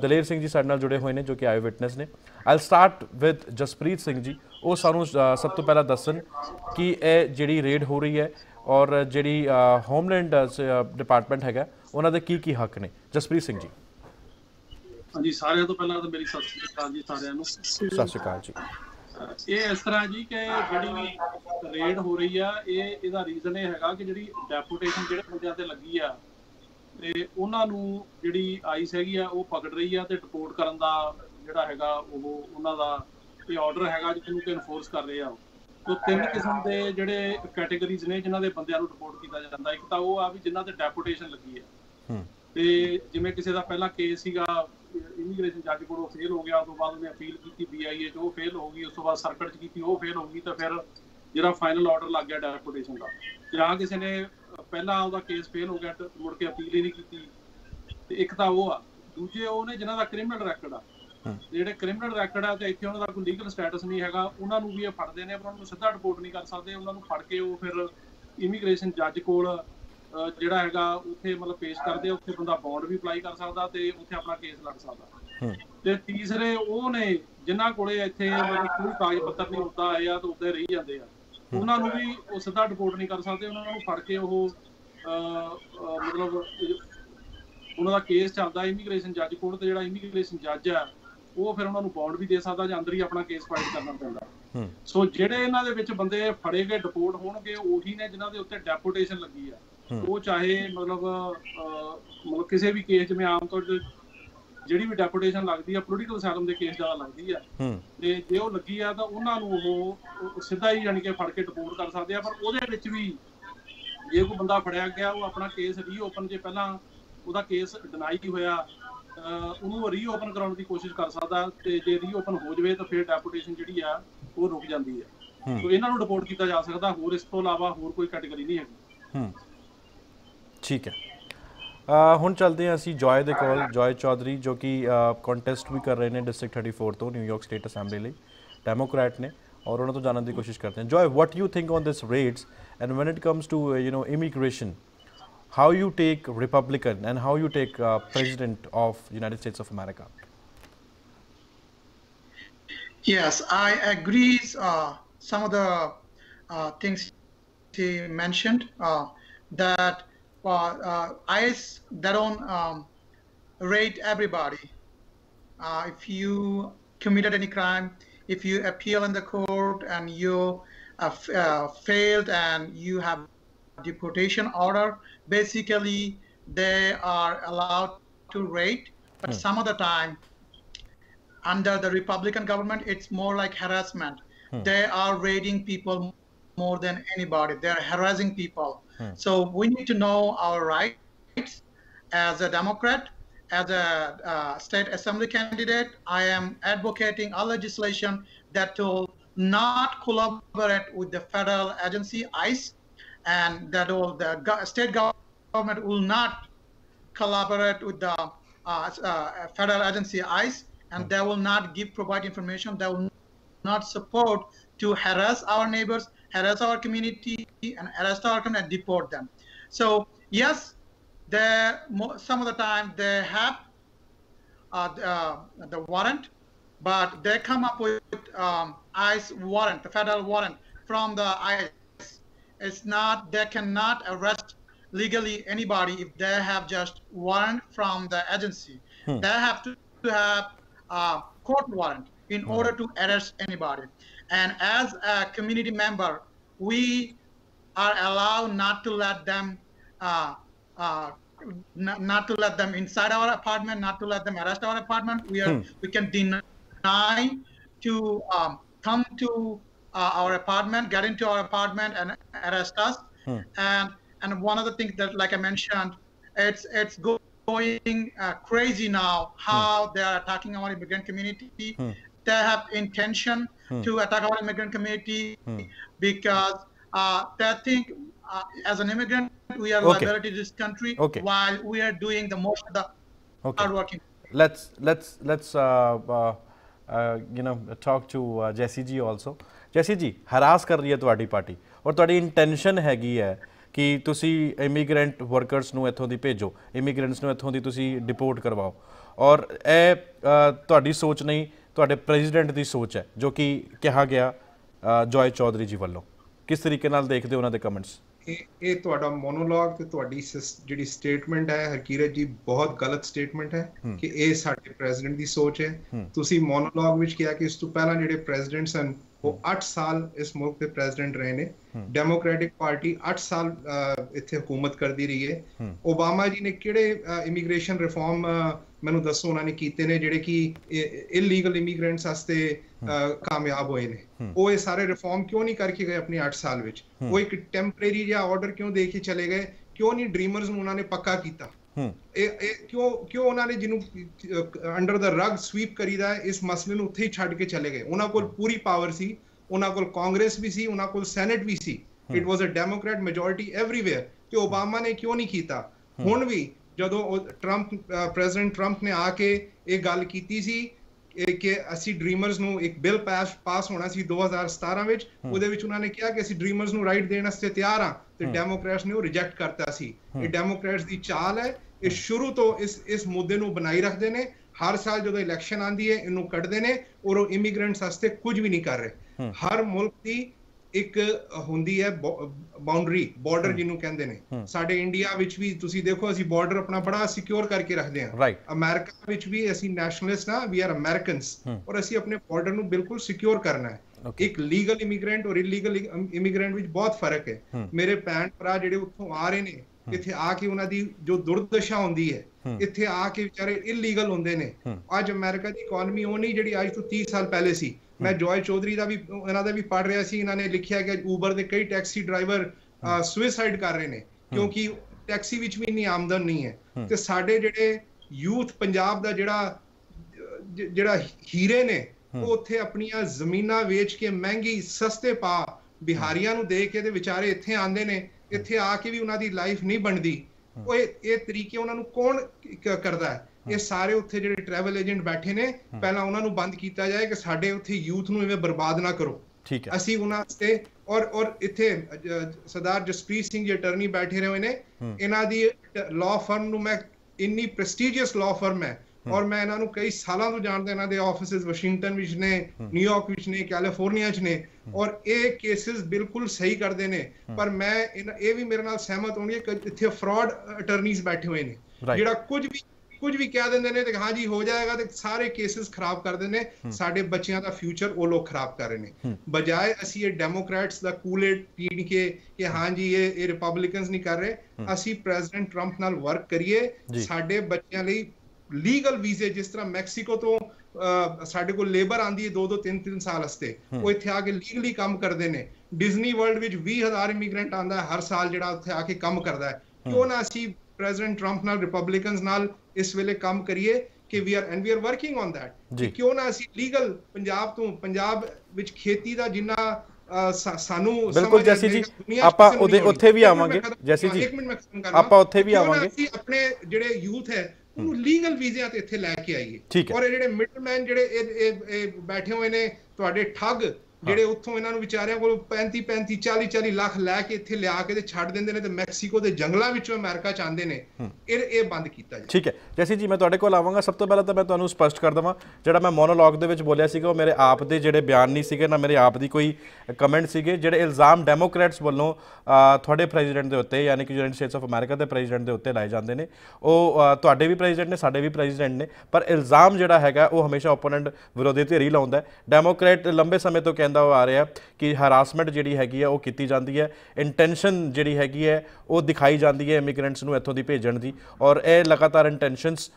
दलेर सिंह जी साडे नाल जुड़े हुए हैं जो कि आई विटनेस ने। I start with Jaspreet Singh ji. वो सानूं सब तो पहला दस्सन कि यह जिहड़ी रेड हो रही है और जिहड़ी होमलैंड डिपार्टमेंट हैगा उन्होंने की की हक ने। जसप्रीत सिंह जी। हाँ जी, सारे तो पहला तो मेरी सत श्री अकाल जी सारियां नूं। सत श्री अकाल जी। ये इस तरह जी कि जिहड़ी भी रेड हो रही है ये इहदा रीजन ये हैगा कि जिहड़ी डेपुटेशन जिहड़े बंदियां ते लगी आ ते उन्हां नूं जिहड़ी आईस हैगी आ वो पकड़ रही है ते डिपोर्ट करन दा जिहड़ा हैगा ओह उन्हां दा ये ऑर्डर हैगा जिहनूं कि इनफोर्स कर रहे आ। तो तीन किस्म के जिहड़े कैटेगरीज ने जिन्हां दे बंदियां नूं डिपोर्ट कीता जांदा है। एक तां ओह आ भी जिन्हां ते डेपुटेशन लगी है ते जिवें किसी का पहला केस सीगा इमीग्रेशन जज कोलों फेल हो गया, उस तो बाद अपील की बी आई ए च वो फेल हो गई, उस तो बाद सर्किट च की वो फेल हो गई, तो फिर जो फाइनल ऑर्डर लग गया डेपुटेशन का। जहाँ किसी ने पहला उसका केस फेल हो गया मुड़ के अपील ही नहीं की। एक तो वो आ, दूजे उन्हें जिन्हों का क्रिमिनल रैकड आ, जो क्रिमिनल रैकड आ तो इतने उन्होंने कोई लीगल स्टेटस नहीं है, उन्होंने भी फड़ते हैं पर उन्होंने सीधा डिपोर्ट नहीं कर सकते। उन्होंने फड़ के वो फिर इमीग्रेशन जज कोल ਜਿਹੜਾ ਹੈਗਾ ਉੱਥੇ ਮਤਲਬ ਪੇਸ਼ ਕਰਦੇ ਆ, ਉੱਥੇ ਬੰਦਾ ਬੌਂਡ ਵੀ ਅਪਲਾਈ ਕਰ ਸਕਦਾ ਤੇ ਉੱਥੇ ਆਪਣਾ ਕੇਸ ਲੜ ਸਕਦਾ। ਤੇ ਤੀਸਰੇ ਉਹ ਨੇ ਜਿਨ੍ਹਾਂ ਕੋਲੇ ਇੱਥੇ ਮਤਲਬ ਕੋਈ ਕਾਗਜ਼ ਪੱਤਰ ਨਹੀਂ ਹੁੰਦਾ ਆਏ ਆ ਤੇ ਉੱਥੇ ਰਹੀ ਜਾਂਦੇ ਆ, ਉਹਨਾਂ ਨੂੰ ਵੀ ਉਹ ਸਿੱਧਾ ਰਿਪੋਰਟ ਨਹੀਂ ਕਰ ਸਕਦੇ। ਉਹਨਾਂ ਨੂੰ ਫੜ ਕੇ ਉਹ ਮਤਲਬ ਉਹਨਾਂ ਦਾ ਕੇਸ ਚੱਲਦਾ ਇਮੀਗ੍ਰੇਸ਼ਨ ਜੱਜ ਕੋਲ ਤੇ ਜਿਹੜਾ ਇਮੀਗ੍ਰੇਸ਼ਨ ਜੱਜ ਆ ਉਹ ਫਿਰ ਉਹਨਾਂ ਨੂੰ ਬੌਂਡ ਵੀ ਦੇ ਸਕਦਾ ਜਾਂ ਅੰਦਰ ਹੀ ਆਪਣਾ ਕੇਸ ਫਾਈਲ ਕਰਨਾ ਪੈਂਦਾ। ਸੋ ਜਿਹੜੇ ਇਹਨਾਂ ਦੇ ਵਿੱਚ ਬੰਦੇ ਫੜੇ ਗਏ ਡਿਪੋਰਟ ਹੋਣਗੇ ਉਹੀ ਨੇ ਜਿਨ੍ਹਾਂ ਦੇ ਉੱਤੇ ਡੈਪੂਟੇਸ਼ਨ ਲੱਗੀ ਆ। ਉਹ ਚਾਹੇ ਮਤਲਬ ਮਤਲਬ ਕਿਸੇ ਵੀ ਕੇਸ ਜਿਵੇਂ ਆਮ ਤੌਰ ਤੇ ਜਿਹੜੀ ਵੀ ਡੈਪੂਟੇਸ਼ਨ ਲੱਗਦੀ ਆ ਪੋਲੀਟੀਕਲ ਅਸਾਈਲਮ ਦੇ ਕੇਸ ਜ਼ਿਆਦਾ ਲੱਗਦੀ ਆ ਤੇ ਜੇ ਉਹ ਲੱਗੀ ਆ ਤਾਂ ਉਹਨਾਂ ਨੂੰ ਉਹ ਸਿੱਧਾ ਹੀ ਯਾਨੀ ਕਿ ਫੜ ਕੇ ਡਿਪੋਰਟ ਕਰ ਸਕਦੇ ਆ। ਪਰ ਉਹਦੇ ਵਿੱਚ ਵੀ ਜੇ ਕੋਈ ਬੰਦਾ ਫੜਿਆ ਗਿਆ ਉਹ ਆਪਣਾ ਕੇਸ ਰੀਓਪਨ ਜੇ ਪਹਿਲਾਂ ਉਹਦਾ ਕੇਸ ਡਿਨਾਈ ਹੋਇਆ, ਉਹਨੂੰ ਰੀਓਪਨ ਕਰਾਉਣ ਦੀ ਕੋਸ਼ਿਸ਼ ਕਰ ਸਕਦਾ ਤੇ ਜੇ ਰੀਓਪਨ ਹੋ ਜਾਵੇ ਤਾਂ ਫਿਰ ਡੈਪੂਟੇਸ਼ਨ ਜਿਹੜੀ ਆ ਉਹ ਰੁਕ ਜਾਂਦੀ ਹੈ। ਸੋ ਇਹਨਾਂ ਨੂੰ ਡਿਪੋਰਟ ਕੀਤਾ ਜਾ ਸਕਦਾ, ਹੋਰ ਇਸ ਤੋਂ ਇਲਾਵਾ ਹੋਰ ਕੋਈ ਕੈਟੇਗਰੀ ਨਹੀਂ ਹੈਗੀ। ਠੀਕ ਹੈ, ਹੁਣ चलते हैं असी जॉय दे कोल। जॉय चौधरी जो कि कॉन्टेस्ट भी कर रहे हैं डिस्ट्रिक्ट थर्टी फोर तो न्यूयॉर्क स्टेट असैम्बली डेमोक्रैट ने, और उन्होंने तो जानने की कोशिश करते हैं। Joy, what you think on this rates and when it comes to you know immigration, how you take Republican and how you take president of United States of America? Yes, I agree uh, some of the uh, things he mentioned uh, that uh, uh, ICE, they don't um, rate everybody. Uh, if you committed any crime, if you appeal in the court and you uh, uh, failed and you have deportation order, basically they are allowed to rate. But mm. some of the time, under the Republican government, it's more like harassment. Hmm. They are raiding people more than anybody. They're harassing people. Hmm. So we need to know our rights. As a Democrat, as a uh, state assembly candidate, I am advocating a legislation that will not collaborate with the federal agency, ICE, and that all the go state government will not collaborate with the uh, uh, federal agency, ICE, and they will not give provide information. They will not support to harass our neighbors, harass our community, and arrest our and deport them. So yes, they some of the time they have uh, uh, the warrant, but they come up with um, ICE warrant, the federal warrant from the ICE. It's not they cannot arrest legally anybody if they have just warrant from the agency. Hmm. They have to have Uh, court warrant in order to arrest anybody. And as a community member, we are allowed not to let them uh, uh, not to let them inside our apartment, not to let them arrest our apartment. We are hmm. we can deny to um, come to uh, our apartment, get into our apartment and arrest us. Hmm. And and one of the things that, like I mentioned, it's it's good. Going uh, crazy now how hmm. they are attacking our immigrant community. Hmm. They have intention hmm. to attack our immigrant community hmm. because uh, they think uh, as an immigrant we are okay. liability to this country okay. while we are doing the most of the okay. hard working. Let's let's let's uh, uh, uh, you know talk to uh, Jessi ji also. Jessi ji, harass कर रही है तुम्हारी पार्टी और तुम्हारी intention हैगी है कि तुसी इमीग्रेंट वर्कर्स नू इथों दी भेजो, इमीग्रेंट्स नू इथों दी तुसी डिपोर्ट करवाओ, और ए तुहाडी सोच नहीं तुहाडे प्रेजिडेंट दी सोच है जो कि कहा गया जॉय चौधरी जी वालों। किस तरीके नाल देखदे उन्हां दे कमेंट्स? ये तुहाडा मोनोलॉग ते तुहाडी जिहड़ी स्टेटमेंट है हरकीरत जी, बहुत गलत स्टेटमेंट है कि ये साडे प्रेजिडेंट दी सोच है। तुसी मोनोलॉग विच किया कि इस तों पहलां जिहड़े प्रेजिडेंट सन वो आठ साल इस मुल्क के प्रेजिडेंट रहे ने, डेमोक्रेटिक पार्टी आठ साल इत्थे हुकूमत करती रही है। ओबामा जी ने किहड़े इमीग्रेशन रिफॉर्म मैनूं दसो उन्हां ने कीते ने जिहड़े कि इलीगल इमीग्रेंट्स वास्ते कामयाब होए ने, वो ये सारे रिफॉर्म क्यों नहीं करके गए अपने आठ साल विच? वो एक टैंपरेरी जिहा आर्डर क्यों दे के चले गए? क्यों नहीं ड्रीमर्स नूं उन्हां ने पक्का कीता? ए, ए, क्यों क्यों उन्होंने जिन्होंने अंडर द रग स्वीप करीदा इस मसले में उत्थे ही छड़ के चले गए? उन्होंने कोल पूरी पावर सी, उन्होंने कोल कांग्रेस भी सी, उन्होंने कोल सैनेट भी सी। It was a democrat majority everywhere. तो ओबामा ने क्यों नहीं कीता? हुण भी जदों ट्रंप प्रेजिडेंट ट्रंप ने आके एक गल कीती सी कि असी ड्रीमर्स नूं एक बिल पास पास होना सी दो हज़ार सत्रह विच, उहदे विच उन्होंने कहा कि असी ड्रीमर्स नूं राइट देण वास्ते तैयार हां ते डेमोक्रेट्स ने वो रिजेक्ट करता सी। ये डेमोक्रेट्स दी चाल है, ये शुरू तो इस इस मुद्दे नूं बनाई रखदे ने। हर साल जदों इलैक्शन आंदी है इनूं कढदे ने और वो इमीग्रेंट्स वास्ते कुछ भी नहीं कर रहे। हर मुल्क दी एक हुंदी है बाउंड्री, बॉर्डर जिन्हों कहंदे ने। साडे इंडिया विच भी तुसी देखो असी बॉर्डर अपना बड़ा सिक्योर करके रखते हैं। अमेरिका विच भी असी नेशनलिस्ट ना, वी आर अमेरिकन्स, और असी अपने बॉर्डर नूं बिल्कुल सिक्योर करना है। Okay. एक लीगल इमीग्रेंट और इलीगल इमीग्रेंट विच बहुत फर्क है। हुँ. मेरे भैन भरा जिहड़े उत्थों आ रहे ने इत्थे आके उन्हां दी जो दुर्दशा हुंदी है, इत्थे आके बेचारे इलीगल हुंदे ने। अज अमेरिका दी इकोनॉमी ओ नहीं जिहड़ी अज तो तीस साल पहले सी। मैं जॉय चौधरी का भी इन्हों का भी पढ़ रहा सी, इन्होंने लिखिया कि ऊबर के कई टैक्सी ड्राइवर सुइसाइड कर रहे हैं क्योंकि टैक्सी विच भी इन्नी आमदन नहीं है। ਤੇ ਸਾਡੇ ਜਿਹੜੇ ਯੂਥ ਪੰਜਾਬ ਦਾ ਜਿਹੜਾ ਜਿਹੜਾ ਹੀਰੇ ਨੇ ਉਹ ਉੱਥੇ ਆਪਣੀਆਂ ਜ਼ਮੀਨਾਂ ਵੇਚ ਕੇ ਮਹਿੰਗੀ ਸਸਤੇ ਪਾ ਬਿਹਾਰੀਆਂ ਨੂੰ ਦੇ ਕੇ ਤੇ ਵਿਚਾਰੇ ਇੱਥੇ ਆਉਂਦੇ ਨੇ, ਇੱਥੇ ਆ ਕੇ ਵੀ ਉਹਨਾਂ ਦੀ ਲਾਈਫ ਨਹੀਂ ਬਣਦੀ। ਉਹ ਇਹ ਤਰੀਕੇ ਉਹਨਾਂ ਨੂੰ ਕੌਣ ਕਰਦਾ ਹੈ? ਇਹ ਸਾਰੇ ਉੱਥੇ ਜਿਹੜੇ ਟਰੈਵਲ ਏਜੰਟ ਬੈਠੇ ਨੇ, ਪਹਿਲਾਂ ਉਹਨਾਂ ਨੂੰ ਬੰਦ ਕੀਤਾ ਜਾਏ ਕਿ ਸਾਡੇ ਉੱਥੇ ਯੂਥ ਨੂੰ ਇਵੇਂ ਬਰਬਾਦ ਨਾ ਕਰੋ। ਠੀਕ ਹੈ, ਅਸੀਂ ਉਹਨਾਂ ਤੇ ਔਰ ਔਰ ਇੱਥੇ ਸਰਦਾਰ ਜਸਪ੍ਰੀਤ ਸਿੰਘ ਜੀ ਅਟਰਨੀ ਬੈਠੇ ਰਹੇ ਨੇ, ਇਹਨਾਂ ਦੀ ਲਾਅ ਫਰਮ ਨੂੰ ਮੈਂ ਇੰਨੀ ਪ੍ਰੈਸਟੀਜੀਅਸ ਲਾਅ ਫਰਮ ਹੈ ਔਰ ਮੈਂ ਇਹਨਾਂ ਨੂੰ ਕਈ ਸਾਲਾਂ ਤੋਂ ਜਾਣਦਾ। ਇਹਨਾਂ ਦੇ ਆਫਿਸਿਸ ਵਾਸ਼ਿੰਗਟਨ ਵਿੱਚ ਨੇ, ਨਿਊਯਾਰਕ ਵਿੱਚ ਨੇ, ਕੈਲੀਫੋਰਨੀਆ ਚ ਨੇ ਔਰ ਇਹ ਕੇਸਿਸ ਬਿਲਕੁਲ ਸਹੀ ਕਰਦੇ ਨੇ। ਪਰ ਮੈਂ ਇਹ ਵੀ ਮੇਰੇ ਨਾਲ ਸਹਿਮਤ ਹੋਣਗੇ ਕਿ ਇੱਥੇ ਫਰਾਡ ਅਟਰਨੀਜ਼ ਬੈਠੇ ਹੋਏ ਨੇ ਜਿਹੜਾ ਕੁਝ ਵੀ ਕੁਝ ਵੀ ਕਹਿ ਦਿੰਦੇ ਨੇ ਤੇ ਹਾਂ ਜੀ ਹੋ ਜਾਏਗਾ ਤੇ ਸਾਰੇ ਕੇਸਿਸ ਖਰਾਬ ਕਰ ਦਿੰਦੇ ਨੇ। ਸਾਡੇ ਬੱਚਿਆਂ ਦਾ ਫਿਊਚਰ ਉਹ ਲੋਕ ਖਰਾਬ ਕਰ ਰਹੇ ਨੇ ਬਜਾਏ ਅਸੀਂ ਇਹ ਡੈਮੋਕ੍ਰੈਟਸ ਦਾ ਕੂਲੇਡ ਪੀਣ ਕੇ ਕਿ ਹਾਂ ਜੀ ਇਹ ਇਹ ਰਿਪਬਲਿਕਨਸ ਨਹੀਂ ਕਰ ਰਹੇ। ਅਸੀਂ ਪ੍ਰੈਜ਼ੀਡੈਂਟ ਟਰੰਪ ਨਾਲ ਵਰਕ ਕਰੀਏ, ਸਾਡੇ ਬੱਚਿਆਂ ਲਈ ਲੀਗਲ ਵੀਜ਼ੇ ਜਿਸ ਤਰ੍ਹਾਂ ਮੈਕਸੀਕੋ ਤੋਂ ਸਾਡੇ ਕੋਲ ਲੇਬਰ ਆਉਂਦੀ ਹੈ ਦੋ ਦੋ ਤਿੰਨ ਤਿੰਨ ਸਾਲ ਵਾਸਤੇ, ਉਹ ਇੱਥੇ ਆ ਕੇ ਲੀਗਲੀ ਕੰਮ ਕਰਦੇ ਨੇ। ਡਿਜ਼ਨੀ ਵਰਲਡ ਵਿੱਚ ਵੀਹ ਹਜ਼ਾਰ ਇਮੀਗ੍ਰੈਂਟ ਆਉਂਦਾ ਹੈ ਹਰ ਸਾਲ ਜਿਹੜਾ ਉੱਥੇ ਆ ਕੇ ਕੰਮ ਕਰਦਾ ਹੈ। ਕਿਉਂ ਨਾ ਅਸੀਂ ਪ੍ਰੈਜ਼ੀਡੈਂਟ ਟਰੰਪ ਨਾਲ ਰਿਪਬਲਿਕਨਸ ਨਾਲ ਇਸ ਵੇਲੇ ਕੰਮ ਕਰੀਏ ਕਿ we are and we are working on that. ਕਿਉਂ ਨਾ ਅਸੀਂ ਲੀਗਲ ਪੰਜਾਬ ਤੋਂ ਪੰਜਾਬ ਵਿੱਚ ਖੇਤੀ ਦਾ ਜਿੰਨਾ ਸਾਨੂੰ ਬਿਲਕੁਲ ਜੈਸੀ ਜੀ ਆਪਾਂ ਉਹਦੇ ਉੱਥੇ ਵੀ ਆਵਾਂਗੇ। ਜੈਸੀ ਜੀ ਇੱਕ ਮਿੰਟ ਮੈਂ ਖਤਮ ਕਰਾਂ, ਆਪਾਂ ਉੱਥੇ ਵੀ ਆਵਾਂਗੇ। ਅਸੀਂ ਆਪਣੇ ਜਿਹੜੇ ਯੂਥ ਹੈ ਉਹਨੂੰ ਲੀਗਲ ਵੀਜ਼ਿਆਂ ਤੇ ਇੱਥੇ ਲੈ ਕੇ ਆਈਏ ਔਰ ਇਹ ਜਿਹੜੇ ਮਿਡਲਮੈਨ ਜਿਹੜੇ ਬੈਠੇ ਹੋਏ ਨੇ ਤੁਹਾਡੇ ਠੱਗ ਜਿਹੜੇ ਉੱਥੋਂ ਇਹਨਾਂ ਨੂੰ ਵਿਚਾਰਿਆਂ ਕੋਲ ਪੈਂਤੀ ਪੈਂਤੀ ਚਾਲੀ ਚਾਲੀ ਲੱਖ ਲੈ ਕੇ ਇੱਥੇ ਲਿਆ ਕੇ ਤੇ ਛੱਡ ਦਿੰਦੇ ਨੇ ਤੇ ਮੈਕਸੀਕੋ ਦੇ ਜੰਗਲਾਂ ਵਿੱਚੋਂ ਅਮਰੀਕਾ ਚ ਆਉਂਦੇ ਨੇ, ਇਹ ਇਹ ਬੰਦ ਕੀਤਾ ਜਾਏ। ਠੀਕ ਹੈ ਜੈਸੀ ਜੀ, ਮੈਂ ਤੁਹਾਡੇ ਕੋਲ ਆਵਾਂਗਾ। ਸਭ ਤੋਂ ਪਹਿਲਾਂ ਤਾਂ ਮੈਂ ਤੁਹਾਨੂੰ ਸਪਸ਼ਟ ਕਰ ਦੇਵਾਂ ਜਿਹੜਾ ਮੈਂ ਮੋਨੋਲੋਗ ਦੇ ਵਿੱਚ ਬੋਲਿਆ ਸੀਗਾ ਉਹ ਮੇਰੇ ਆਪ ਦੇ ਜਿਹੜੇ ਬਿਆਨ ਨਹੀਂ ਸੀਗੇ ਨਾ ਮੇਰੇ ਆਪ ਦੀ ਕੋਈ ਕਮੈਂਟ ਸੀਗੇ। ਜਿਹੜੇ ਇਲਜ਼ਾਮ ਡੈਮੋਕ੍ਰੈਟਸ ਵੱਲੋਂ ਤੁਹਾਡੇ ਪ੍ਰੈਜ਼ੀਡੈਂਟ ਦੇ ਉੱਤੇ ਯਾਨੀ ਕਿ ਯੂਨਾਈਟਿਡ ਸਟੇਟਸ ਆਫ ਅਮਰੀਕਾ ਦੇ ਪ੍ਰੈਜ਼ੀਡੈਂਟ ਦੇ ਉੱਤੇ ਲਾਏ ਜਾਂਦੇ ਨੇ ਉਹ ਤੁਹਾਡੇ ਵੀ ਪ੍ਰੈਜ਼ੀਡੈਂਟ ਨੇ ਸਾਡੇ ਵੀ ਪ੍ਰੈਜ਼ੀਡੈਂਟ ਨੇ, ਪਰ ਇਲਜ਼ਾਮ ਜਿਹੜਾ ਹੈਗਾ ਉਹ ਹਮੇਸ਼ਾ ਓਪੋਨੈਂਟ ਵਿਰੋਧੀ ਧਿਰ ਹੀ ਲਾਉਂਦਾ। ਡੈਮੋਕ੍ਰੈਟ ਲੰਬੇ ਸਮੇਂ ਤੋਂ ਦਾ ਉਹ ਆ ਰਿਹਾ ਕਿ ਹਰਾਸਮੈਂਟ ਜਿਹੜੀ ਹੈਗੀ ਹੈ ਉਹ ਕੀਤੀ ਜਾਂਦੀ ਹੈ, ਇੰਟੈਂਸ਼ਨ ਜਿਹੜੀ ਹੈਗੀ ਹੈ ਉਹ ਦਿਖਾਈ ਜਾਂਦੀ ਹੈ ਇਮੀਗ੍ਰੈਂਟਸ ਨੂੰ ਇੱਥੋਂ ਦੀ ਭੇਜਣ ਦੀ, ਔਰ ਇਹ ਲਗਾਤਾਰ ਇੰਟੈਂਸ਼ਨਸ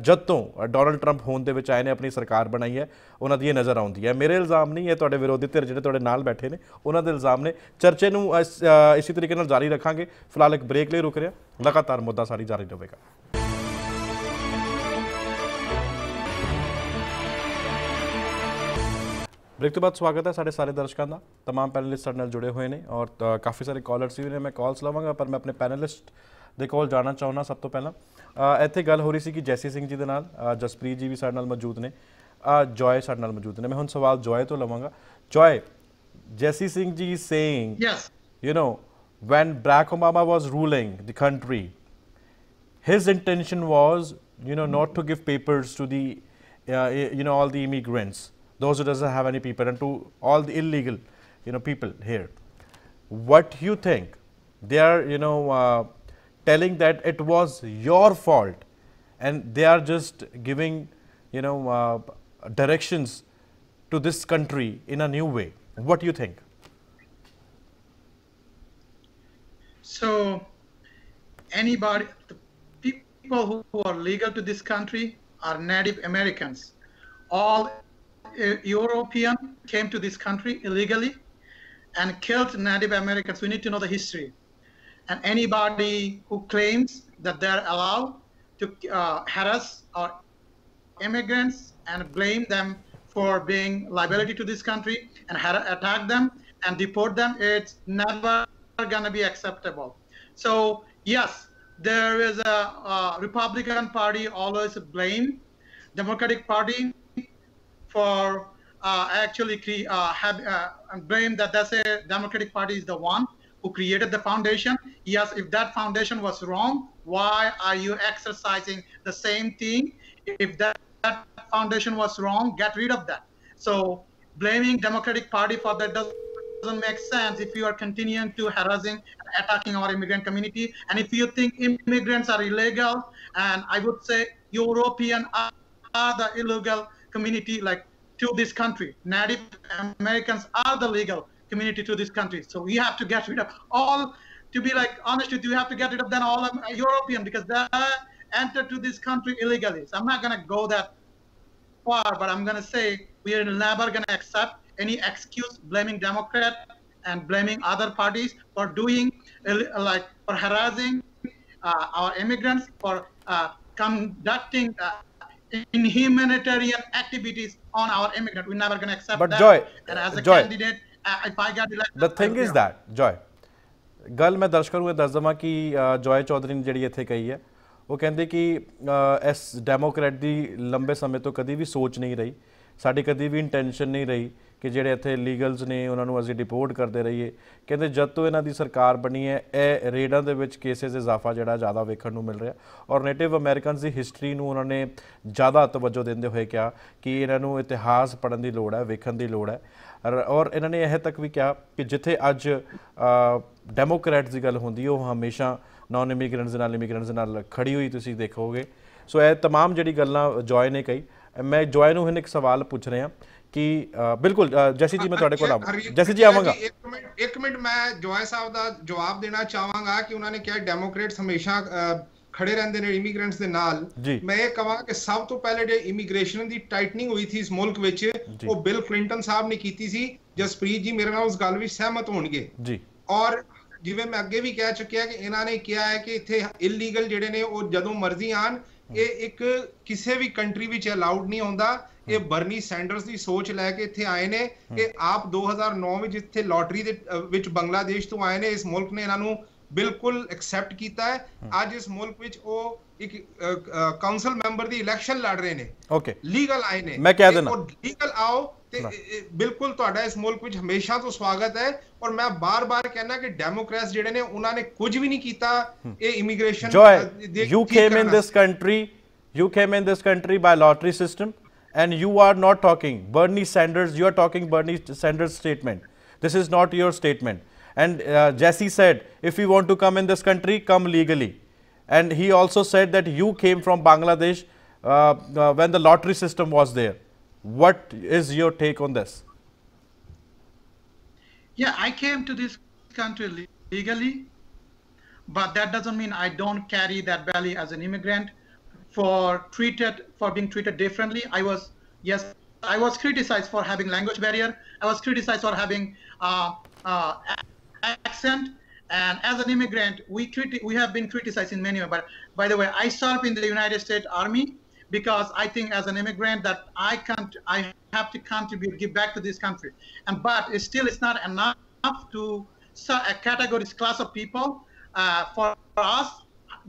ਜਦ ਤੋਂ ਡੋਨਲਡ ਟਰੰਪ ਹੋਣ ਦੇ ਵਿੱਚ ਆਏ ਨੇ ਆਪਣੀ ਸਰਕਾਰ ਬਣਾਈ ਹੈ ਉਹਨਾਂ ਦੀ ਇਹ ਨਜ਼ਰ ਆਉਂਦੀ ਹੈ। ਮੇਰੇ ਇਲਜ਼ਾਮ ਨਹੀਂ ਹੈ, ਤੁਹਾਡੇ ਵਿਰੋਧੀ ਧਿਰ ਜਿਹੜੇ ਤੁਹਾਡੇ ਨਾਲ ਬੈਠੇ ਨੇ ਉਹਨਾਂ ਦੇ ਇਲਜ਼ਾਮ ਨੇ। ਚਰਚੇ ਨੂੰ ਇਸੇ ਤਰੀਕੇ ਨਾਲ ਜਾਰੀ ਰੱਖਾਂਗੇ। ਫਿਲਹਾਲ ਇੱਕ ਬ੍ਰੇਕ ਲਈ ਰੁਕ ਰਿਹਾ, ਲਗਾਤਾਰ ਮੁੱਦਾ ਸਾਡੀ ਜਾਰੀ ਰਹੇਗਾ। ਬ੍ਰੇਕ ਤੋਂ ਬਾਅਦ ਸਵਾਗਤ ਹੈ ਸਾਡੇ ਸਾਰੇ ਦਰਸ਼ਕਾਂ ਦਾ। तमाम पैनलिस्ट ਸਾਡੇ ਨਾਲ जुड़े हुए हैं और काफ़ी सारे कॉलर्स भी ने। मैं कॉल्स लवांगा पर मैं अपने पैनलिस्ट ਦੇ ਕੋਲ ਜਾਣਾ ਚਾਹੁੰਦਾ। सब तो पहला ਇੱਥੇ ਗੱਲ हो रही ਸੀ कि ਜੈਸੀ ਸਿੰਘ जी ਦੇ ਨਾਲ, ਜਸਪ੍ਰੀਤ जी भी ਸਾਡੇ ਨਾਲ ਮੌਜੂਦ ਨੇ, ਜੋਏ ਸਾਡੇ ਨਾਲ ਮੌਜੂਦ ਨੇ। मैं ਹੁਣ सवाल ਜੋਏ ਤੋਂ ਲਵਾਂਗਾ। ਜੋਏ, ਜੈਸੀ ਸਿੰਘ जी saying you know when Barack Obama was ruling the country his intention was you know not to give papers to the uh, you know all the immigrants those who doesn't have any people and to all the illegal you know people here. What you think they are you know uh, telling that it was your fault and they are just giving you know uh, directions to this country in a new way? What do you think? So anybody, the people who, who are legal to this country are Native Americans. All European came to this country illegally and killed Native Americans. We need to know the history. And anybody who claims that they're allowed to uh, harass our immigrants and blame them for being liability to this country and attack them and deport them, it's never gonna be acceptable. So yes, there is a, a Republican Party always blame Democratic Party for uh, actually uh, have uh, blame that that's a Democratic Party is the one who created the foundation. Yes, if that foundation was wrong, why are you exercising the same thing? If that, that foundation was wrong, get rid of that. So blaming Democratic Party for that doesn't, doesn't make sense if you are continuing to harassing, attacking our immigrant community. And if you think immigrants are illegal, and I would say European are, are the illegal community like to this country. Native Americans are the legal community to this country. So we have to get rid of all, to be like honest with you, we have to get rid of them all um, European because they entered to this country illegally. So I'm not gonna go that far, but I'm gonna say we are never gonna accept any excuse blaming Democrat and blaming other parties for doing, like for harassing uh, our immigrants for uh, conducting uh, inhumanitarian activities on our immigrants. We're never going to accept but that. Joy, and as a Joy, candidate, uh, if I get elected, the thing is that, Joy, गल मैं दर्शकों को दस जमा की जॉय चौधरी ने जी इतने कही है, वो कहते कि इस डेमोक्रेट की लंबे समय तो कभी भी सोच नहीं रही, साड़ी कभी भी इंटेंशन नहीं रही कि जेडे इतने लीगल्स ने उन्होंने असी डिपोर्ट करते रहिए। कहते जब तो इन्हों की सरकार बनी है ए रेडा के केसेज इजाफा जोड़ा ज़्यादा वेखण नूं मिल रहा है और नेटिव अमेरिकन की हिस्टरी में उन्होंने ज़्यादा तवज्जो देंदे हुए कहा कि इन्हों इतिहास पढ़न की लड़ है, वेखन की लड़ है। और इन्होंने यह तक भी कहा कि जिथे अज डेमोक्रेट्स की गल होंदी है वह हमेशा नॉन इमीग्रेंट्स नाल इमीग्रेंट्स नाल खड़ी हुई तुसीं देखोगे। सो यह तमाम जिहड़ी गल्लां जॉय ने कही। मैं जॉय नूं एक सवाल पूछ रहा कि आ, बिल्कुल जैसी जी मैं तुहाडे कोल आवां, जैसी जी आवांगा। एक मिनट एक मिनट मैं जॉय साहब दा जवाब देना चाहांगा कि उन्होंने क्या डेमोक्रेट्स हमेशा खड़े रहंदे ने इमीग्रेंट्स दे नाल। मैं ये कहां कि सब तो पहले जे इमीग्रेशन दी टाइटनिंग हुई थी इस मुल्क विच वो बिल क्लिंटन साहब ने कीती सी। जसप्रीत जी मेरे नाल उस गल विच सहमत होणगे जी। और जिवें मैं अगे भी कह चुकिया कि इन्होंने किया है कि इत्थे इलीगल जिहड़े ने वो जदों मर्जी आन, ये एक किसी भी कंट्री विच अलाउड नहीं होंदा। ये बर्नी सैंडर्स की सोच लैके इत्थे आए ने कि आप दो हज़ार नौ में जिथे लॉटरी दे विच बंगलादेश तो आए ने, इस मुल्क ने इन्हों बिल्कुल एक्सैप्ट किया है। अज इस मुल्क विच वो एक काउंसिल मैंबर दी इलेक्शन लड़ रहे ने, ओके लीगल आए ने। मैं कह देना लीगल आओ ते बिल्कुल तुहाडा इस मुल्क विच हमेशा तो स्वागत है। और मैं बार बार कहना कि डेमोक्रेट्स जिहड़े ने उन्होंने कुछ भी नहीं किया। ये immigration you came in this country you came in this country by lottery system and you are not talking Bernie Sanders, you are talking Bernie Sanders statement. This is not your statement. And JC said if you want to come in this country come legally and he also said that you came from Bangladesh when the lottery system was there. What is your take on this? Yeah, I came to this country legally, but that doesn't mean I don't carry that value as an immigrant for treated for being treated differently. I was yes, I was criticized for having language barrier. I was criticized for having uh, uh, accent. And as an immigrant, we criti we have been criticized in many ways. But by the way, I served in the United States Army, because I think as an immigrant that I can't, I have to contribute, give back to this country. And but it's still, it's not enough to serve a categorized class of people. Uh, for us,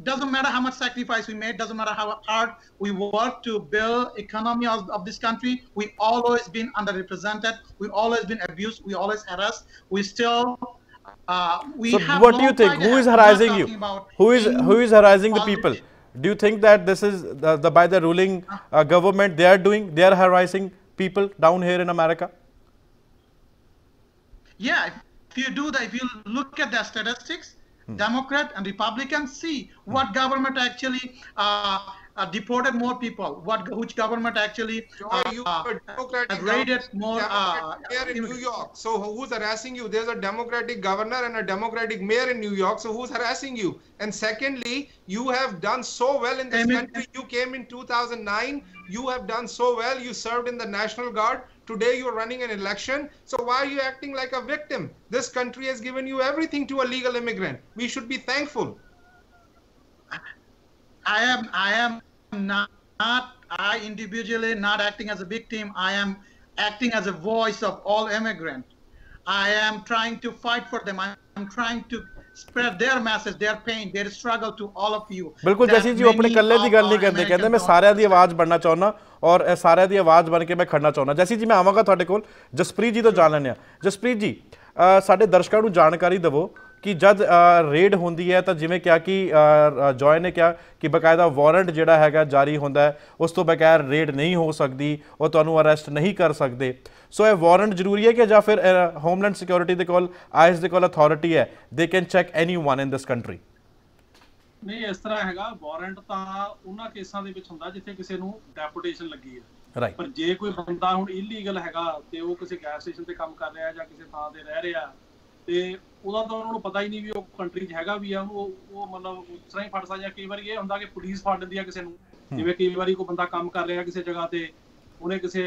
doesn't matter how much sacrifice we made, doesn't matter how hard we work to build economy of, of this country, we always been underrepresented, we always been abused, we always harassed, we still, uh, we so have what do you think? Who is harassing you? Who is, who is harassing the people? Do you think that this is the, the by the ruling uh, government they are doing, they are harassing people down here in America? Yeah, if you do that, if you look at the statistics, hmm. Democrat and Republicans see what hmm. government actually uh, uh, deported more people, what which government actually uh, so you a democratic raided more uh, mayor in New York. So who's harassing you? There's a Democratic governor and a Democratic mayor in New York. So who's harassing you? And secondly, you have done so well in this country. You came in two thousand nine. You have done so well. You served in the National Guard. Today you are running an election. So why are you acting like a victim? This country has given you everything to a legal immigrant. We should be thankful. I am. I am. Not, not I individually not acting as a victim. I am acting as a voice of all immigrants. I am trying to fight for them. I am trying to spread their message, their pain, their struggle to all of you. बिल्कुल जैसी जी अपने कल्ले दी गल नहीं करते, कहते मैं सारे दी आवाज़ बनना चाहना और सारे दी आवाज़ बन के मैं खड़ना चाहना। जैसी जी मैं आवांगा तुहाडे कोल जसप्रीत जी तो जान लैने। जसप्रीत जी साडे दर्शकों को जानकारी दवो कि जद रेड होंदी है तो जिमें क्या कि जॉय ने कहा कि बकायदा वारंट जिहड़ा हैगा जारी होंदा है, उस तो बगैर रेड नहीं हो सकती और तुहानू अरेस्ट नहीं कर सकते। सो यह वारंट जरूरी है कि या फिर होमलैंड सिक्योरिटी दे कोल आईएस दे कोल अथॉरिटी है, they can check anyone in this country. नहीं इस तरह हैगा, वारंट तो उन्होंने केसा दे विच हुंदा जिथे किसी नू डेपोटेशन लगी है। Right. पर जे कोई बंदा हुण इलीगल हैगा ते ओह किसी गैस स्टेशन ते काम कर रहा है जां किसी थां ते रह रहा ਤੇ ਉਹਦਾ ਤਾਂ ਉਹਨਾਂ ਨੂੰ ਪਤਾ ਹੀ ਨਹੀਂ ਵੀ ਉਹ ਕੰਟਰੀ 'ਚ ਹੈਗਾ ਵੀ ਆ, ਉਹ ਉਹ ਮਤਲਬ ਉਸ ਤਰ੍ਹਾਂ ਹੀ ਫੜ ਸਕਦਾ। ਕਈ ਵਾਰੀ ਇਹ ਹੁੰਦਾ ਕਿ ਪੁਲਿਸ ਫੜ ਲੈਂਦੀ ਆ ਕਿਸੇ ਨੂੰ, ਜਿਵੇਂ ਕਈ ਵਾਰੀ ਕੋਈ ਬੰਦਾ ਕੰਮ ਕਰ ਰਿਹਾ ਕਿਸੇ ਜਗ੍ਹਾ ਤੇ, ਉਹਨੇ ਕਿਸੇ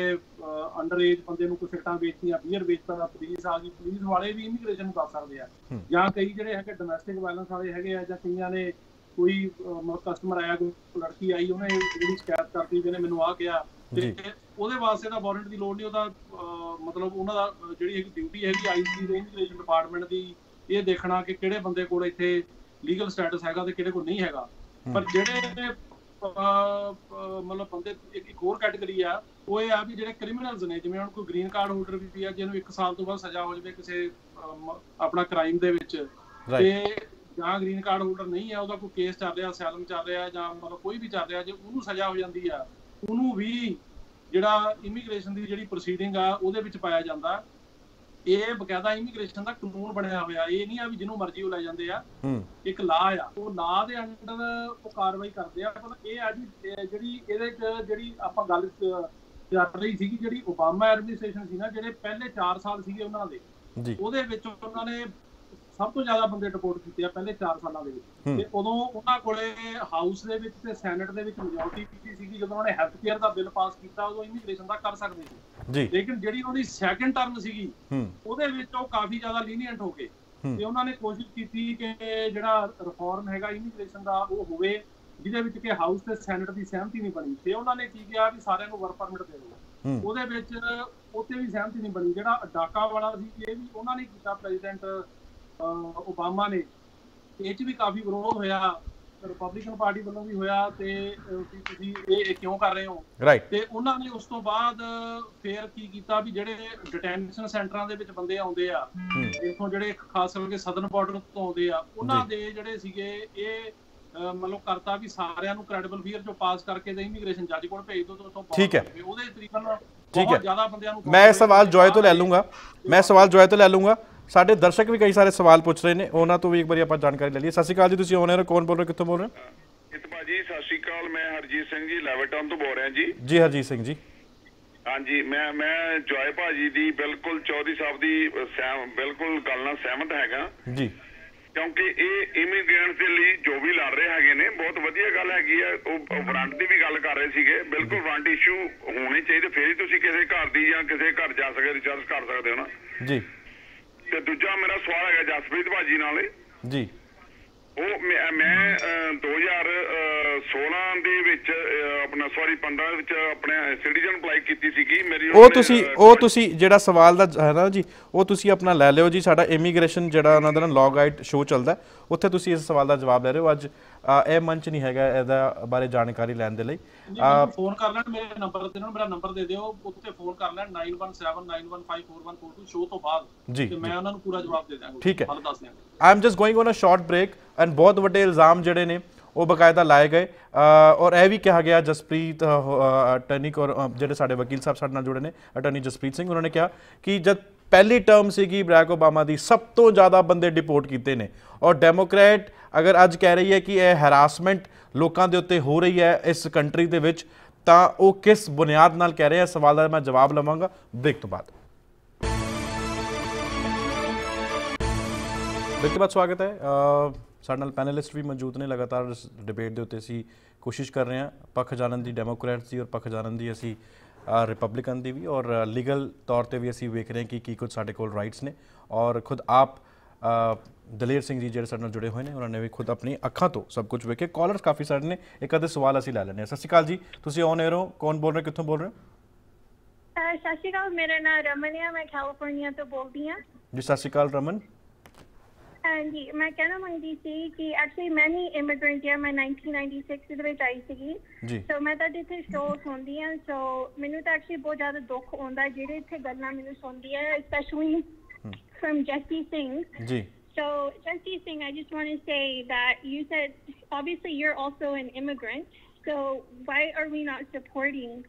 ਅੰਡਰ ਏਜ ਬੰਦੇ ਨੂੰ ਕੋਈ ਸਿਗਰਟਾਂ ਵੇਚਦੀਆਂ, ਬੀਅਰ ਵੇਚਦਾ ਤਾਂ ਪੁਲਿਸ ਆ ਗਈ। ਪੁਲਿਸ ਵਾਲੇ ਵੀ ਇਮੀਗ੍ਰੇਸ਼ਨ ਨੂੰ ਦੱਸ ਸਕਦੇ ਆ, ਜਾਂ ਕਈ ਜਿਹੜੇ ਹੈਗੇ ਡੋਮੈਸਟਿਕ ਵਾਇਲੈਂਸ ਵਾਲੇ ਹੈਗੇ ਆ, ਜਾਂ ਕਈਆਂ ਨੇ कोई कस्टमर आया, कोई लड़की आई, उन्हें शिकायत करती भी मैंने मैनू आ गया, ਉਹਦੇ ਵਾਸਤੇ ਦਾ ਵਾਰੰਟ ਦੀ ਲੋੜ ਨਹੀਂ। ਉਹਦਾ ਮਤਲਬ ਉਹਨਾਂ ਦਾ ਜਿਹੜੀ ਡਿਊਟੀ ਹੈਗੀ ਆਈਸੀ ਦੇ ਇਮੀਗ੍ਰੇਸ਼ਨ ਡਿਪਾਰਟਮੈਂਟ ਦੀ ਇਹ ਦੇਖਣਾ ਕਿ ਕਿਹੜੇ ਬੰਦੇ ਕੋਲ ਇੱਥੇ ਲੀਗਲ ਸਟੇਟਸ ਹੈਗਾ ਤੇ ਕਿਹੜੇ ਕੋਲ ਨਹੀਂ ਹੈਗਾ। ਪਰ ਜਿਹੜੇ ਮਤਲਬ ਬੰਦੇ ਇੱਕ ਹੋਰ ਕੈਟੇਗਰੀ ਆ ਉਹ ਇਹ ਆ ਵੀ ਜਿਹੜੇ ਕ੍ਰਿਮੀਨਲਸ ਨੇ, ਜਿਵੇਂ ਹੁਣ ਕੋਈ ਗ੍ਰੀਨ ਕਾਰਡ ਹੋਲਡਰ ਵੀ ਆ ਜਿਹਨੂੰ ਇੱਕ ਸਾਲ ਤੋਂ ਬਾਅਦ ਸਜ਼ਾ ਹੋ ਜਾਵੇ ਕਿਸੇ ਆਪਣਾ ਕ੍ਰਾਈਮ ਦੇ ਵਿੱਚ, ਤੇ ਜਾਂ ਗ੍ਰੀਨ ਕਾਰਡ ਹੋਲਡਰ ਨਹੀਂ ਆ ਉਹਦਾ ਕੋਈ ਕੇਸ ਚੱਲ ਰਿਹਾ, ਅਸਾਇਲਮ ਚੱਲ ਰਿਹਾ ਜਾਂ ਮਤਲਬ ਕੋਈ ਵੀ ਚੱਲ ਰਿਹਾ, ਜੇ ਉਹਨੂੰ ਸਜ਼ਾ ਹੋ ਜਾਂਦੀ ਆ ਉਹਨੂੰ ਵੀ ਜਿਹੜਾ ਇਮੀਗ੍ਰੇਸ਼ਨ ਦੀ ਜਿਹੜੀ ਪ੍ਰੋਸੀਡਿੰਗ ਆ ਉਹਦੇ ਵਿੱਚ ਪਾਇਆ ਜਾਂਦਾ। ਇਹ ਬਕਾਇਦਾ ਇਮੀਗ੍ਰੇਸ਼ਨ ਦਾ ਕਾਨੂੰਨ ਬਣਿਆ ਹੋਇਆ, ਇਹ ਨਹੀਂ ਆ ਵੀ ਜਿਹਨੂੰ ਮਰਜ਼ੀ ਉਹ ਲੈ ਜਾਂਦੇ ਆ, ਇੱਕ ਲਾਅ ਆ, ਉਹ ਲਾਅ ਦੇ ਅੰਡਰ ਉਹ ਕਾਰਵਾਈ ਕਰਦੇ ਆ। ਮਤਲਬ ਇਹ ਆ ਜੀ ਜਿਹੜੀ ਇਹਦੇ ਚ ਜਿਹੜੀ ਆਪਾਂ ਗੱਲ ਚੱਲ ਰਹੀ ਸੀਗੀ ਜਿਹੜੀ ਓਬਾਮਾ ਐਡਮਿਨਿਸਟ੍ਰੇਸ਼ਨ ਸੀ ਨਾ, ਜਿਹੜੇ ਪਹਿਲੇ ਚਾਰ ਸਾਲ ਸੀਗੇ ਉਹਨਾਂ ਦੇ, ਉਹਦੇ ਵਿੱਚ ਉਹਨਾਂ ਨੇ ਸਭ ਤੋਂ ਜ਼ਿਆਦਾ ਬੰਦੇ ਡਿਪੋਰਟ ਕੀਤੇ ਆ ਪਹਿਲੇ ਚਾਰ ਸਾਲਾਂ ਦੇ ਵਿੱਚ। ਤੇ ਉਦੋਂ ਉਹਨਾਂ ਕੋਲੇ ਹਾਊਸ ਦੇ ਵਿੱਚ ਤੇ ਸੈਨੇਟ ਦੇ ਵਿੱਚ ਮੈਜੋਰਟੀ ਕੀਤੀ ਸੀਗੀ, ਜਦੋਂ ਉਹਨਾਂ ਨੇ ਹੈਲਥ ਕੇਅਰ ਦਾ ਬਿੱਲ ਪਾਸ ਕੀਤਾ ਉਦੋਂ ਇਮੀਗ੍ਰੇਸ਼ਨ ਦਾ ਕਰ ਸਕਦੇ ਸੀ। ਲੇਕਿਨ ਜਿਹੜੀ ਉਹਦੀ ਸੈਕੰਡ ਟਰਮ ਸੀਗੀ ਉਹਦੇ ਵਿੱਚ ਉਹ ਕਾਫੀ ਜ਼ਿਆਦਾ ਲੀਨੀਅੰਟ ਹੋ ਗਏ ਤੇ ਉਹਨਾਂ ਨੇ ਕੋਸ਼ਿਸ਼ ਕੀਤੀ ਕਿ ਜਿਹੜਾ ਰਿਫਾਰਮ ਹੈਗਾ ਇਮੀਗ੍ਰੇਸ਼ਨ ਦਾ ਉਹ ਹੋਵੇ ਜਿਹਦੇ ਵਿੱਚ ਕਿ ਹਾਊਸ ਤੇ ਸੈਨੇਟ ਦੀ ਸਹਿਮਤੀ ਨਹੀਂ ਬਣੀ। ਤੇ ਉਹਨਾਂ ਨੇ ਕੀ ਕਿਹਾ ਵੀ ਸਾਰਿਆਂ ਨੂੰ ਵਰਕ ਪਰਮਿਟ ਦੇ ਦਿਓ, ਉਹਦੇ ਵਿੱਚ ਉੱਥੇ ਵੀ ਸਹਿਮਤੀ ਨਹੀਂ ਬਣੀ। ਜਿਹੜਾ ਡਾਕਾ ਵਾਲਾ ਸੀ ਇਹ ਵੀ ਉਹਨਾਂ ਨੇ ਕੀਤਾ, ਪ੍ਰੈਜ਼ੀਡੈਂਟ ਓਬਾਮਾ ਨੇ, ਇਹ ਚ ਵੀ ਕਾਫੀ ਵਿਰੋਧ ਹੋਇਆ, ਰਿਪਬਲਿਕਨ ਪਾਰਟੀ ਵੱਲੋਂ ਵੀ ਹੋਇਆ ਤੇ ਤੁਸੀਂ ਇਹ ਕਿਉਂ ਕਰ ਰਹੇ ਹੋ। ਤੇ ਉਹਨਾਂ ਨੇ ਉਸ ਤੋਂ ਬਾਅਦ ਫੇਰ ਕੀ ਕੀਤਾ ਵੀ ਜਿਹੜੇ ਡਿਟੈਂਸ਼ਨ ਸੈਂਟਰਾਂ ਦੇ ਵਿੱਚ ਬੰਦੇ ਆਉਂਦੇ ਆ ਇੱਥੋਂ, ਜਿਹੜੇ ਖਾਸ ਕਰਕੇ ਸਦਰਨ ਬਾਰਡਰ ਤੋਂ ਆਉਂਦੇ ਆ, ਉਹਨਾਂ ਦੇ ਜਿਹੜੇ ਸੀਗੇ ਇਹ ਮਤਲਬ ਕਰਤਾ ਵੀ ਸਾਰਿਆਂ ਨੂੰ ਕ੍ਰੈਡੀਬਲ ਫੀਅਰ ਚੋਂ ਪਾਸ ਕਰਕੇ ਤੇ ਇਮੀਗ੍ਰੇਸ਼ਨ ਜੱਜ ਕੋਲ ਭੇਜ ਦੋ। ਠੀਕ ਹੈ, ਉਹਦੇ ਤਰੀਕਨ ਬਹੁਤ ਜ਼ਿਆਦਾ ਬੰਦਿਆਂ ਨੂੰ। ਮੈਂ ਸਵਾਲ ਜੋਏ ਤੋਂ ਲੈ ਲੂੰਗਾ, ਮੈਂ ਸਵਾਲ ਜੋਏ ਤੋਂ ਲੈ ਲੂੰਗਾ। ਸਾਡੇ ਦਰਸ਼ਕ ਵੀ ਕਈ ਸਾਰੇ ਸਵਾਲ ਪੁੱਛ ਰਹੇ ਨੇ, ਉਹਨਾਂ ਤੋਂ ਵੀ ਇੱਕ ਵਾਰੀ ਆਪਾਂ ਜਾਣਕਾਰੀ ਲੈ ਲਈਏ। ਸਤਿ ਸ਼੍ਰੀ ਅਕਾਲ ਜੀ, ਤੁਸੀਂ ਆਉਣੇ ਹੋ, ਕੌਣ ਬੋਲ ਰਹੇ, ਕਿੱਥੋਂ ਬੋਲ ਰਹੇ ਹੋ? ਇਤਬਾ ਜੀ ਸਤਿ ਸ਼੍ਰੀ ਅਕਾਲ, ਮੈਂ ਹਰਜੀਤ ਸਿੰਘ ਜੀ ਲੈਵਟਾਊਨ ਤੋਂ ਬੋਲ ਰਿਹਾ ਜੀ। ਜੀ ਹਰਜੀਤ ਸਿੰਘ ਜੀ, ਹਾਂਜੀ ਮੈਂ ਮੈਂ ਜੋਏ ਭਾਜੀ ਦੀ ਬਿਲਕੁਲ ਚੌਧਰੀ ਸਾਹਿਬ ਦੀ ਬਿਲਕੁਲ ਗੱਲ ਨਾਲ ਸਹਿਮਤ ਹੈਗਾ ਜੀ, ਕਿਉਂਕਿ ਇਹ ਇਮੀਗ੍ਰੈਂਟ ਦੇ ਲਈ ਜੋ ਵੀ ਲੜ ਰਹੇ ਹੈਗੇ ਨੇ ਬਹੁਤ ਵਧੀਆ ਗੱਲ ਹੈਗੀ ਆ। ਉਹ ਵਾਰੰਟ ਦੀ ਵੀ ਗੱਲ ਕਰ ਰਹੇ ਸੀਗੇ, ਬਿਲਕੁਲ ਵਾਰੰਟ ਇਸ਼ੂ ਹੋਣੇ ਚਾਹੀਦੇ, ਫੇਰ ਹੀ ਤੁਸੀਂ ਕਿਸੇ ਘਰ ਦੀ ਜਾਂ ਕਿਸੇ ਘਰ ਜਾ ਸਕਦੇ ਰਿਚਾਰਜ ਕਰ ਸਕਦੇ ਹੋ ਨਾ ਜੀ। ਤੇ ਦੂਜਾ ਮੇਰਾ ਸਵਾਲ ਹੈਗਾ ਜਸਪ੍ਰੀਤ ਭਾਜੀ ਨਾਲ ਜੀ, ਉਹ ਮੈਂ ਦੋ ਹਜ਼ਾਰ ਸੋਲਾਂ ਦੇ ਵਿੱਚ ਆਪਣਾ ਸੌਰੀ ਪੰਦਰਾਂ ਦੇ ਵਿੱਚ ਆਪਣੇ ਸਿਟੀਜ਼ਨ ਅਪਲਾਈ ਕੀਤੀ ਸੀਗੀ ਮੇਰੀ। ਉਹ ਤੁਸੀਂ ਉਹ ਤੁਸੀਂ ਜਿਹੜਾ ਸਵਾਲ ਦਾ ਹੈ ਨਾ ਜੀ, ਉਹ ਤੁਸੀਂ ਆਪਣਾ ਲੈ ਲਿਓ ਜੀ। ਸਾਡਾ ਇਮੀਗ੍ਰੇਸ਼ਨ ਜਿਹੜਾ ਉਹਨਾਂ ਦਾ ਨਾ ਲੌਗ ਆਊਟ ਸ਼ੋਅ ਚੱਲਦਾ, ਉੱਥੇ ਤੁਸੀਂ ਇਸ ਸਵਾਲ ਦਾ ਜਵਾਬ ਲੈ ਰਹੇ ਹੋ। ਅੱਜ ਇਹ ਮੰਚ ਨਹੀਂ ਹੈਗਾ ਇਹਦਾ ਬਾਰੇ ਜਾਣਕਾਰੀ ਲੈਣ ਦੇ ਲਈ। ਫੋਨ ਕਰ ਲੈਣ ਮੇਰੇ ਨੰਬਰ ਤੇ, ਮੇਰਾ ਨੰਬਰ ਦੇ ਦਿਓ, ਉੱਥੇ ਫੋਨ ਕਰ ਲੈਣ nine one seven nine one five four one four two show ਤੋਂ ਬਾਅਦ ਤੇ ਮੈਂ ਉਹਨਾਂ ਨੂੰ ਪੂਰਾ ਜਵਾਬ ਦੇ ਦਾਂਗਾ। ਠੀਕ ਹੈ, I am just going on a short break. And ਬਹੁਤ ਵੱਡੇ ਇਲਜ਼ਾਮ ਜਿਹੜੇ ਨੇ ਉਹ ਬਕਾਇਦਾ ਲਾਏ ਗਏ ਔਰ ਇਹ ਵੀ ਕਿਹਾ ਗਿਆ ਜਸਪ੍ਰੀਤ ਅਟਰਨੀ ਔਰ ਜਿਹੜੇ ਸਾਡੇ ਵਕੀਲ ਸਾਹਿਬ ਸਾਡੇ ਨਾਲ ਜੁੜੇ ਨੇ ਅਟਰਨੀ ਜਸਪ੍ਰੀਤ ਸਿੰਘ, ਉਹਨਾਂ ਨੇ ਕਿਹਾ ਕਿ ਜਦ ਪਹਿਲੀ ਟਰਮ ਸੀਗੀ ਬਰਾਕ ਓਬਾਮਾ ਦੀ ਸਭ ਤੋਂ ਜ਼ਿਆਦਾ ਬੰਦੇ ਡਿਪੋਰਟ ਕੀਤੇ ਨੇ, ਔਰ ਡੈਮੋਕ੍ਰੈਟ ਅਗਰ ਅੱਜ ਕਹਿ ਰਹੀ ਹੈ ਕਿ ਇਹ ਹੈਰਾਸਮੈਂਟ ਲੋਕਾਂ ਦੇ ਉੱਤੇ ਹੋ ਰਹੀ ਹੈ ਇਸ ਕੰਟਰੀ ਦੇ ਵਿੱਚ, ਤਾਂ ਉਹ ਕਿਸ ਬੁਨਿਆਦ ਨਾਲ ਕਹਿ ਰਹੇ ਆ? ਸਵਾਲ ਦਾ ਮੈਂ ਜਵਾਬ ਲਵਾਂਗਾ ਬ੍ਰੇਕ ਤੋਂ ਬਾਅਦ। ਬ੍ਰੇਕ ਤੋਂ ਬਾਅਦ ਸਵਾਗਤ ਹੈ। ਸਾਡੇ ਨਾਲ ਪੈਨਲਿਸਟ ਵੀ ਮੌਜੂਦ ਨੇ, ਲਗਾਤਾਰ ਇਸ ਡਿਬੇਟ ਦੇ ਉੱਤੇ ਅਸੀਂ ਕੋਸ਼ਿਸ਼ ਕਰ ਰਹੇ ਹਾਂ ਪੱਖ ਜਾਣਨ ਦੀ, ਡੈਮੋਕ੍ਰੈਟਸ ਦੀ ਔਰ ਪੱਖ ਜਾਣਨ ਦੀ, ਅਸੀਂ रिपब्लिकन की भी और लीगल तौर पे भी असी वेख रहे हैं कि की कुछ साढ़े कोल राइट्स ने। और खुद आप दलेर सिंह जी जो साढ़े जुड़े हुए हैं उन्होंने भी खुद अपनी अखा तो सब कुछ वेखे। कॉलर्स काफ़ी सारे ने, एक अद्धे सवाल असी ला लेने। सत श्री अकाल जी, तुसीं ऑन एयर हो, कौन बोल रहे, कित्थों बोल रहे हो? सत श्री अकाल, मेरा नाम रमन है, मैं कैलिफोर्निया तो बोलती हूँ जी। सत श्री अकाल रमन जी, मैं कहना मंगती सी कि एक्चुअली मैं नहीं इमिग्रेंट है, मैं नाइनटीन नाइनटी सिक्स ਦੇ ਵਿੱਚ ਆਈ ਸੀਗੀ। ਸੋ ਮੈਂ ਤਾਂ ਇੱਥੇ ਸ਼ੋਅ ਸੁਣਦੀ ਆ, ਸੋ ਮੈਨੂੰ ਤਾਂ ਐਕਚੁਅਲੀ ਬਹੁਤ ਜ਼ਿਆਦਾ ਦੁੱਖ ਹੁੰਦਾ ਜਿਹੜੇ ਇੱਥੇ ਗੱਲਾਂ ਮੈਨੂੰ ਸੁਣਦੀ ਆ, ਸਪੈਸ਼ਲੀ ਫਰਮ ਜੈਸੀ ਸਿੰਘ ਜੀ। ਸੋ ਜੈਸੀ Singh, I just want to say that you said obviously you are also an immigrant, so why are we not supporting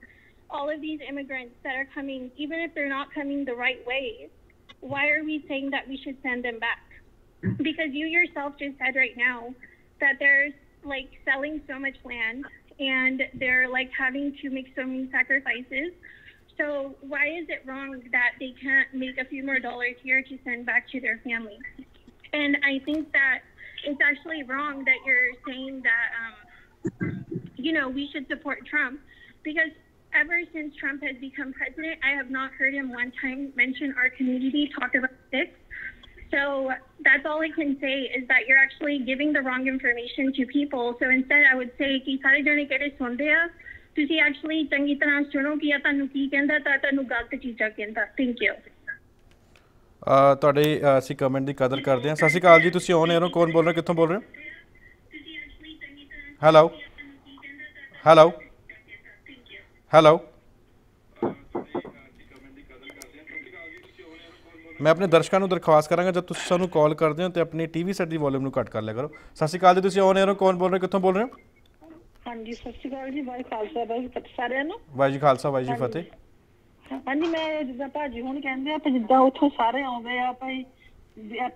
all of these immigrants that are coming, even if they are not coming the right way, why are we saying that we should send them back? Because you yourself just said right now that they're like selling so much land and they're like having to make so many sacrifices. So why is it wrong that they can't make a few more dollars here to send back to their family? And I think that it's actually wrong that you're saying that, um, you know, we should support Trump, because ever since Trump has become president, I have not heard him one time mention our community, talk about this. So that's all I can say is that you're actually giving the wrong information to people. So instead, I would say कि सारे जने केरे सुनते हैं, तुसी actually चंगी तरह सुनो कि यातानु की केंद्र तातानु गलत चीज़ा केंद्र. Thank you. आह तो अरे ऐसी कमेंट दी कदर कर दें. सासी काल जी तुसी ऑन एरो कौन बोल रहे कितना बोल रहे हो? Hello. Hello. Hello. मैं अपने दर्शकों को दरख्वास्त करांगा जब तुम सानू कॉल करते हो तो अपनी टीवी सेट की वॉल्यूम कट कर लिया करो. सत श्री अकाल जी, तुम ऑन एयर हो, कौन बोल रहे हो, कितों बोल रहे हो? हाँ जी, सत श्री अकाल जी, वाई खालसा वाई फतेह सारे नो. वाई जी खालसा वाई जी फतेह. हाँ जी, मैं जिदा भाजी हुण कहंदे आ ते जिदा उत्थों सारे आउंदे आ भाई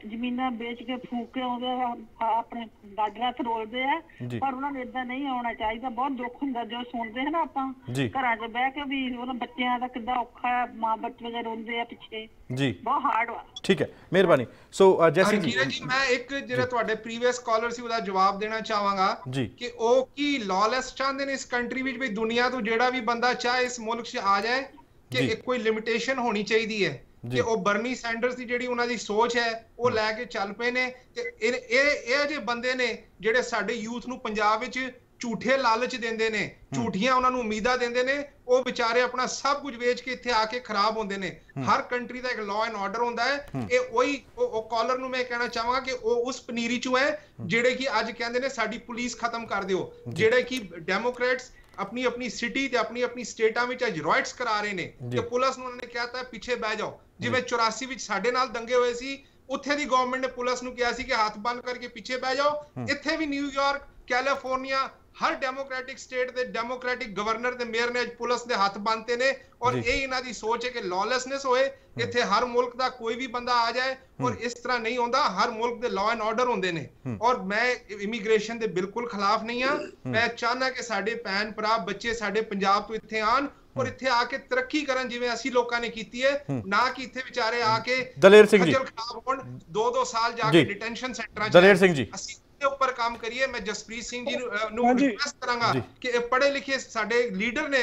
ਜ਼ਮੀਨਾਂ ਵੇਚ ਕੇ ਫੂਕ ਕੇ ਆਉਂਦੇ ਆ ਆਪਣੇ ਗਾਡਰਾਂ ਤੇ ਰੋਲਦੇ ਆ, ਪਰ ਉਹਨਾਂ ਨੂੰ ਇਦਾਂ ਨਹੀਂ ਆਉਣਾ ਚਾਹੀਦਾ. ਬਹੁਤ ਦੁੱਖ ਹੁੰਦਾ ਜੋ ਸੁਣਦੇ ਹਨ ਆਪਾਂ ਘਰਾਂ 'ਚ ਬਹਿ ਕੇ ਵੀ ਉਹਨਾਂ ਬੱਚਿਆਂ ਦਾ ਕਿੰਨਾ ਔਖਾ, ਮਾਂ ਬੱਚੇ ਵਗੈਰਾ ਰੋਂਦੇ ਆ ਪਿੱਛੇ, ਬਹੁਤ ਹਾਰਡ ਵਾ. ਠੀਕ ਹੈ, ਮਿਹਰਬਾਨੀ. ਸੋ ਜੈਸੀ ਜੀ, ਮੈਂ ਇੱਕ ਜਿਹੜਾ ਤੁਹਾਡੇ ਪ੍ਰੀਵੀਅਸ ਕਾਲਰ ਸੀ ਉਹਦਾ ਜਵਾਬ ਦੇਣਾ ਚਾਹਾਂਗਾ ਕਿ ਉਹ ਕੀ ਲੌਲੈਸ ਚਾਹੁੰਦੇ ਨੇ ਇਸ ਕੰਟਰੀ ਵਿੱਚ ਵੀ ਦੁਨੀਆ ਤੋਂ ਜਿਹੜਾ ਵੀ ਬੰਦਾ ਚਾਹੇ ਇਸ ਮੁਲਕ 'ਚ ਆ ਜਾਏ ਕਿ ਕੋਈ ਲਿਮਿਟੇਸ਼ਨ ਹੋਣੀ ਚਾਹੀਦੀ ਹੈ ਕਿ ਉਹ ਬਰਨੀ ਸੈਂਡਰਸ ਦੀ ਜਿਹੜੀ ਉਹਨਾਂ ਦੀ ਸੋਚ ਹੈ ਉਹ ਲੈ ਕੇ ਚੱਲ ਪਏ ਨੇ ਤੇ ਇਹ ਇਹ ਜੇ ਬੰਦੇ ਨੇ ਜਿਹੜੇ ਸਾਡੇ ਯੂਥ ਨੂੰ ਪੰਜਾਬ ਵਿੱਚ ਝੂਠੇ ਲਾਲਚ ਦਿੰਦੇ ਨੇ, ਝੂਠੀਆਂ ਉਹਨਾਂ ਨੂੰ ਉਮੀਦਾਂ ਦਿੰਦੇ ਨੇ, ਉਹ ਵਿਚਾਰੇ ਆਪਣਾ ਸਭ ਕੁਝ ਵੇਚ ਕੇ ਇੱਥੇ ਆ ਕੇ ਖਰਾਬ ਹੁੰਦੇ ਨੇ. ਹਰ ਕੰਟਰੀ ਦਾ ਇੱਕ ਲਾਅ ਐਂਡ ਆਰਡਰ ਹੁੰਦਾ ਹੈ. ਇਹ ਉਹੀ ਉਹ ਕਾਲਰ ਨੂੰ ਮੈਂ ਕਹਿਣਾ ਚਾਹਾਂਗਾ ਕਿ ਉਹ ਉਸ ਪਨੀਰੀ ਚੋਂ ਹੈ ਜਿਹੜੇ ਕਿ ਅੱਜ ਕਹਿੰਦੇ ਨੇ ਸਾਡੀ ਪੁਲਿਸ ਖਤਮ ਕਰ ਦਿਓ, ਜਿਹੜੇ ਕਿ ਡੈਮੋਕ੍ਰੇਟਸ अपनी अपनी सिटी ते अपनी अपनी स्टेटा में आज रॉयट्स करा रहे हैं तो पुलिस ने उन्होंने क्या था पीछे बह जाओ. जिवें चौरासी विच साडे नाल दंगे हुए सी, उत्थे दी गवर्नमेंट ने पुलिस नूं कहा सी कि हाथ बंद करके पीछे बह जाओ. इत्थे भी न्यूयॉर्क, कैलिफोर्निया, हर डेमोक्रेटिक स्टेट दे डेमोक्रेटिक गवर्नर ते मेयर ने पुलिस दे हाथ बंदते ने और यही इन्हां दी सोच है कि लॉलेसनेस होए, इत्थे हर मुल्क दा कोई भी बंदा आ जाए और इस तरह नहीं होंदा. हर मुल्क दे लॉ एंड आर्डर होंदे ने और मैं इमीग्रेशन दे बिल्कुल खिलाफ नहीं हां. मैं चाहना कि साडे भैन भरा बच्चे साडे पंजाब तो इत्थे आन और इत्थे आके तरक्की करन जिवें असीं लोकां ने कीती है, ना कि इत्थे बेचारे आके दलेर सिंह जी खराब होण, दो दो साल जाके डिटेंशन सेंटरां. दलेर सिंह जी ऊपर काम करिए. मैं जसप्रीत सिंह जी नूं रिक्वेस्ट करांगा कि पढ़े लिखे साडे लीडर ने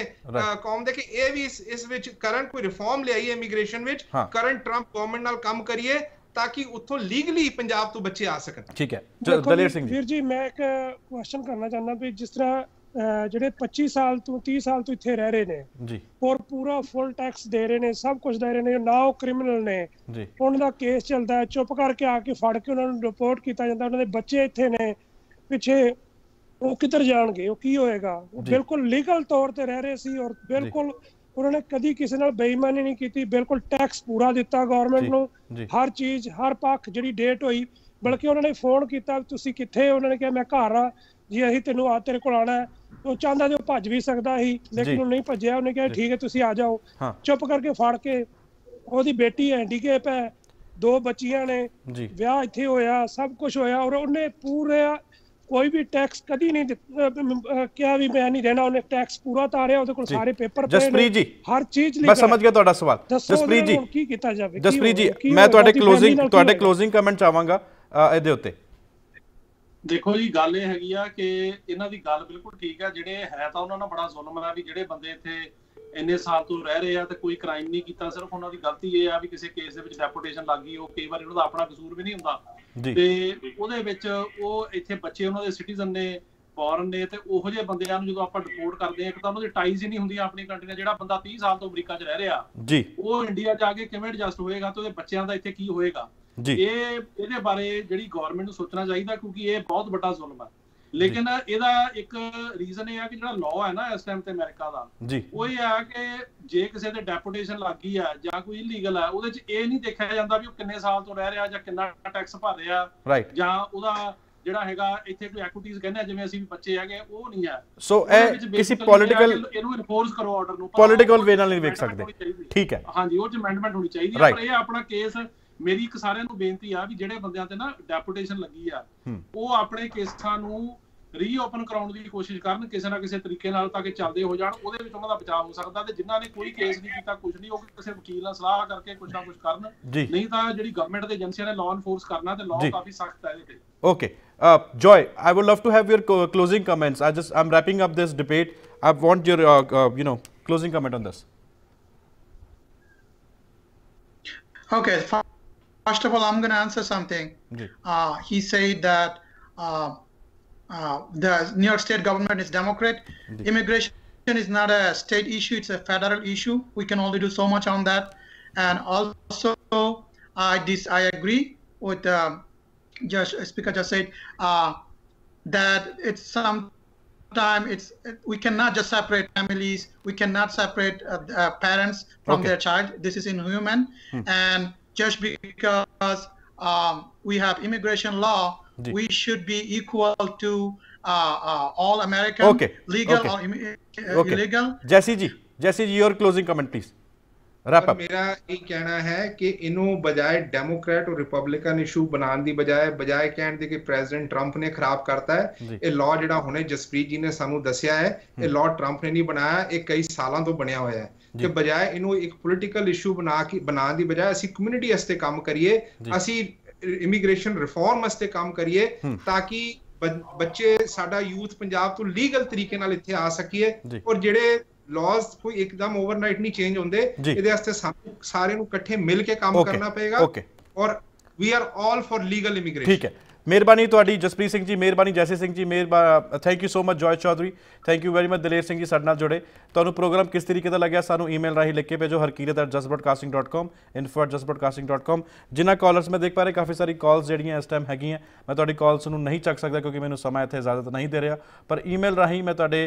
कौम दे कि ए वी इस इस विच करंट कोई रिफॉर्म ले आई है इमीग्रेशन विच. करंट ट्रंप गवर्नमेंट नाल काम करिए ताकि उत्थों लीगली पंजाब तो बच्चे आ सकन. ठीक है दलेर सिंह जी. वीर जी मैं एक क्वेश्चन करना चाहना भी जिस तरह ਜਿਹੜੇ ਪੱਚੀ ਸਾਲ ਤੋਂ ਤੀਹ ਸਾਲ ਤੋਂ ਇੱਥੇ ਰਹਿ ਰਹੇ ਨੇ ਔਰ ਪੂਰਾ ਫੁੱਲ ਟੈਕਸ ਦੇ ਰਹੇ ਨੇ, ਸਭ ਕੁਝ ਦੇ ਰਹੇ ਨੇ, ਨਾ ਉਹ ਕ੍ਰਿਮੀਨਲ ਨੇ, ਉਹਨਾਂ ਦਾ ਕੇਸ ਚੱਲਦਾ ਹੈ, ਚੁੱਪ ਕਰਕੇ ਆ ਕੇ ਫੜ ਕੇ ਉਹਨਾਂ ਨੂੰ ਰਿਪੋਰਟ ਕੀਤਾ ਜਾਂਦਾ, ਉਹਨਾਂ ਦੇ ਬੱਚੇ ਇੱਥੇ ਨੇ ਪਿੱਛੇ, ਉਹ ਕਿੱਧਰ ਜਾਣਗੇ, ਉਹ ਕੀ ਹੋਏਗਾ? ਉਹ ਬਿਲਕੁਲ ਲੀਗਲ ਤੌਰ ਤੇ ਰਹਿ ਰਹੇ ਸੀ ਔਰ ਬਿਲਕੁਲ ਉਹਨਾਂ ਨੇ ਕਦੀ ਕਿਸੇ ਨਾਲ ਬੇਈਮਾਨੀ ਨਹੀਂ ਕੀਤੀ, ਬਿਲਕੁਲ ਟੈਕਸ ਪੂਰਾ ਦਿੱਤਾ ਗਵਰਨਮੈਂਟ ਨੂੰ, ਹਰ ਚੀਜ਼ ਹਰ ਪੱਖ ਜਿਹੜੀ ਡੇਟ ਹੋਈ, ਬਲਕਿ ਉਹਨਾਂ ਨੇ ਫੋਨ ਕੀਤਾ ਤੁਸੀਂ ਕਿੱਥੇ, ਉਹਨਾਂ ਨੇ ਕਿਹਾ ਮੈਂ ਘਰ ਆ ਜੀ, ਅਸੀਂ ਤੈਨੂੰ ਆ ਤੇਰੇ ਕੋਲ ਆਉਣਾ. ਉਹ ਚਾਹੁੰਦਾ ਜੋ ਭੱਜ ਵੀ ਸਕਦਾ ਸੀ ਲੇਕਿਨ ਉਹ ਨਹੀਂ ਭੱਜਿਆ, ਉਹਨੇ ਕਿਹਾ ਠੀਕ ਹੈ ਤੁਸੀਂ ਆ ਜਾਓ, ਚੁੱਪ ਕਰਕੇ ਫੜ ਕੇ, ਉਹਦੀ ਬੇਟੀ ਹੈਂਡੀਕੈਪ ਹੈ, ਦੋ ਬੱਚੀਆਂ ਨੇ, ਵਿਆਹ ਇੱਥੇ ਹੋਇਆ, ਸਭ ਕੁਝ ਹੋਇਆ ਔਰ ਉਹਨੇ ਪੂਰਾ ਕੋਈ ਵੀ ਟੈਕਸ ਕਦੀ ਨਹੀਂ ਕਿਹਾ ਵੀ ਮੈਂ ਨਹੀਂ ਦੇਣਾ, ਉਹਨੇ ਟੈਕਸ ਪੂਰਾ ਤਾਰਿਆ, ਉਹਦੇ ਕੋਲ ਸਾਰੇ ਪੇਪਰ ਪਏ ਨੇ, ਹਰ ਚੀਜ਼ ਲਈ. ਮੈਂ ਸਮਝ ਗਿਆ ਤੁਹਾਡਾ ਸਵਾਲ ਜਸਪ੍ਰੀਤ ਜੀ, ਕੀ ਕੀਤਾ ਜਾਵੇ? ਜਸਪ੍ਰੀਤ ਜੀ ਮੈਂ ਤੁਹਾਡੇ ਕਲੋਜ਼ਿੰਗ ਤੁਹਾਡੇ ਕਲੋਜ਼ਿੰਗ ਕਮੈਂਟ ਚਾਹਾਂਗਾ ਇਹਦੇ ਉੱਤੇ. ਦੇਖੋ ਜੀ ਗੱਲ ਇਹ ਹੈਗੀ ਆ ਕਿ ਇਹਨਾਂ ਦੀ ਗੱਲ ਬਿਲਕੁਲ ਠੀਕ ਆ, ਜਿਹੜੇ ਹੈ ਤਾਂ ਉਹਨਾਂ ਨਾਲ ਬੜਾ ਜ਼ੁਲਮ ਆ ਵੀ ਜਿਹੜੇ ਬੰਦੇ ਇੱਥੇ ਇੰਨੇ ਸਾਲ ਤੋਂ ਰਹਿ ਰਹੇ ਆ ਤੇ ਕੋਈ ਕ੍ਰਾਈਮ ਨਹੀਂ ਕੀਤਾ, ਸਿਰਫ ਉਹਨਾਂ ਦੀ ਗਲਤੀ ਇਹ ਆ ਵੀ ਕਿਸੇ ਕੇਸ ਦੇ ਵਿੱਚ ਡੈਪੂਟੇਸ਼ਨ ਲੱਗ ਗਈ, ਉਹ ਕਈ ਵਾਰ ਉਹਨਾਂ ਦਾ ਆਪਣਾ ਕਸੂਰ ਵੀ ਨਹੀਂ ਹੁੰਦਾ ਤੇ ਉਹਦੇ ਵਿੱਚ ਉਹ ਇੱਥੇ ਬੱਚੇ ਉਹਨਾਂ ਦੇ ਸਿਟੀਜ਼ਨ ਨੇ, ਫੋਰਨ ਨੇ ਤੇ ਉਹੋ ਜਿਹੇ ਬੰਦਿਆਂ ਨੂੰ ਜਦੋਂ ਆਪਾਂ ਡਿਪੋਰਟ ਕਰਦੇ ਆ ਇੱਕ ਤਾਂ ਉਹਨਾਂ ਦੀ ਟਾਈਜ਼ ਹੀ ਨਹੀਂ ਹੁੰਦੀ ਆਪਣੀ ਕੰਟਰੀ ਨਾਲ. ਜਿਹੜਾ ਬੰਦਾ ਤੀਹ ਸਾਲ ਤੋਂ ਅਮਰੀਕਾ 'ਚ ਰਹਿ ਰਿਹਾ ਉਹ ਇੰਡੀਆ 'ਚ ਆ ਕੇ ਕਿਵੇਂ ਐਡਜਸਟ ਹੋਏਗਾ ਤੇ ਉਹਦੇ ਬੱਚਿਆਂ ਦਾ ਇੱਥੇ ਕੀ ਹੋਏਗਾ? ਇਹ ਇਹਦੇ ਬਾਰੇ ਜਿਹੜੀ ਗਵਰਨਮੈਂਟ ਨੂੰ ਸੋਚਣਾ ਚਾਹੀਦਾ ਕਿਉਂਕਿ ਇਹ ਬਹੁਤ ਵੱਡਾ ਜ਼ੁਲਮ ਹੈ. ਲੇਕਿਨ ਇਹਦਾ ਇੱਕ ਰੀਜ਼ਨ ਇਹ ਆ ਕਿ ਜਿਹੜਾ ਲਾਅ ਹੈ ਨਾ ਇਸ ਟਾਈਮ ਤੇ ਅਮਰੀਕਾ ਦਾ ਉਹ ਇਹ ਆ ਕਿ ਜੇ ਕਿਸੇ ਤੇ ਡੈਪੂਟੇਸ਼ਨ ਲੱਗ ਗਈ ਆ ਜਾਂ ਕੋਈ ਇਲੀਗਲ ਆ ਉਹਦੇ 'ਚ ਇਹ ਨਹੀਂ ਦੇਖਿਆ ਜਾਂਦਾ ਵੀ ਉਹ ਕਿੰਨੇ ਸਾਲ ਤੋਂ ਰਹਿ ਰਿਹਾ ਜਾਂ ਕਿੰਨਾ ਟੈਕਸ ਭਰ ਰਿਹਾ ਜਾਂ ਉਹਦਾ ਜਿਹੜਾ ਹੈਗਾ ਇੱਥੇ ਕੋਈ ਐਕੁਇਟੀਜ਼ ਕਹਿੰਦੇ ਜਿਵੇਂ ਅਸੀਂ ਬੱਚੇ ਹੈਗੇ ਉਹ ਨਹੀਂ ਆ. ਸੋ ਇਹ ਕਿਸੇ ਪੋਲੀਟੀਕਲ ਇਹਨੂੰ ਇਨਫੋਰਸ ਕਰੋ ਆਰਡਰ ਨੂੰ ਪੋਲੀਟੀਕਲ ਵੇ ਨਾਲ ਨਹੀਂ ਵੇਖ ਸਕਦੇ. ਠੀਕ ਹੈ ਹਾਂਜੀ, ਉਹ 'ਚ ਅਮੈਂਡਮੈਂਟ ਹੋਣੀ ਚਾਹੀਦੀ ਹੈ. ਪਰ ਇਹ ਆਪਣਾ ਕੇਸ ਮੇਰੀ ਇੱਕ ਸਾਰਿਆਂ ਨੂੰ ਬੇਨਤੀ ਆ ਵੀ ਜਿਹੜੇ ਬੰਦਿਆਂ ਤੇ ਨਾ ਡੈਪੂਟੇਸ਼ਨ ਲੱਗੀ ਆ ਉਹ ਆਪਣੇ ਕੇਸਾਂ ਨੂੰ ਰੀਓਪਨ ਕਰਾਉਣ ਦੀ ਕੋਸ਼ਿਸ਼ ਕਰਨ ਕਿਸੇ ਨਾ ਕਿਸੇ ਤਰੀਕੇ ਨਾਲ ਤਾਂ ਕਿ ਚੱਲਦੇ ਹੋ ਜਾਣ, ਉਹਦੇ ਵਿੱਚ ਉਹਨਾਂ ਦਾ ਬਚਾਅ ਹੋ ਸਕਦਾ ਤੇ ਜਿਨ੍ਹਾਂ ਨੇ ਕੋਈ ਕੇਸ ਨਹੀਂ ਕੀਤਾ ਕੁਝ ਨਹੀਂ ਉਹ ਕਿਸੇ ਵਕੀਲ ਨਾਲ ਸਲਾਹ ਕਰਕੇ ਕੁਝ ਨਾ ਕੁਝ ਕਰਨ, ਨਹੀਂ ਤਾਂ ਜਿਹੜੀ ਗਵਰਨਮੈਂਟ ਦੇ ਏਜੰਸੀਆਂ ਨੇ ਲਾਅ ਇਨਫੋਰਸ ਕਰਨਾ ਤੇ ਲਾਅ ਕਾਫੀ ਸਖਤ ਹੈ ਇਹਦੇ ਤੇ. Okay, uh, Joy, I would love to have your closing comments. I just I'm wrapping up this debate. I want your uh, uh, you know closing comment on this. Okay. First of all, I'm going to answer something. Yeah. Uh, he said that uh, uh, the New York State government is Democrat. Yeah. Immigration is not a state issue. It's a federal issue. We can only do so much on that. And also, I, dis I agree with um, just Speaker just said uh, that it's some time it's we cannot just separate families. We cannot separate uh, uh, parents from okay. their child. This is inhuman. Hmm. And just because um, we have immigration law, G. we should be equal to uh, uh, all Americans, okay. legal okay. or uh, okay. illegal. Jessi ji, Jessi ji, your closing comment, please. Wrap up. मेरा ये कहना है कि इन्हों बजाय डेमोक्रेट और रिपब्लिकन इशू बनाने की बजाय बजाय कहने दे कि प्रेसिडेंट ट्रंप ने खराब करता है ये लॉ जिहड़ा हुणे जसप्रीत जी ने सानू दस्या है ये लॉ ट्रंप ने नहीं बनाया ये कई सालों तो बनया हुआ है कि बजाय इन्हों एक पॉलिटिकल इशू बना की बनाने की बजाय असी कम्युनिटी वास्ते काम करिए असी इमीग्रेशन रिफॉर्म वास्ते काम करिए ताकि बच्चे साडा यूथ पंजाब तो लीगल तरीके नाल इत्थे आ सकीए और जिहड़े लॉज कोई एकदम ओवरनाइट नहीं चेंज होंदे इहदे वास्ते सानू सारे नू इकट्ठे मिल के काम okay. करना पेगा okay. और we are all for legal immigration ठीक है मेहरबानी तुहाडी जसप्रीत सिंह जी मेहरबानी जैसी सिंह जी मेहरबानी thank you so much Joy Chaudhary thank you very much Daler Singh ji साडे नाल जुड़े तुहानू प्रोग्राम किस तरीके दा लग्या सानू ईमेल राही लिख के भेजो Harkirat at Jus broadcasting dot com info at Jus broadcasting dot com जिन्हां कॉलर्स मैं देख पा रहे काफ़ी सारी कॉल्स जिहड़ियां इस टाइम हैगियां मैं तुहाडी कॉल्स नू नहीं चक सकदा क्योंकि मैनू समा इत्थे इजाजत नहीं दे रहा पर ईमेल राही मैं तुहाडे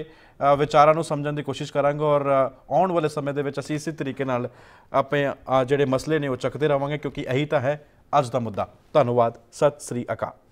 विचारां नू समझण दी कोशिश करांगा और आउण वाले समय दे विच असीं इसी तरीके नाल आपां जिहड़े मसले ने उह चकदे रहांगे क्योंकि यही तां है अज दा मुद्दा। धन्नवाद। सत श्री अकाल।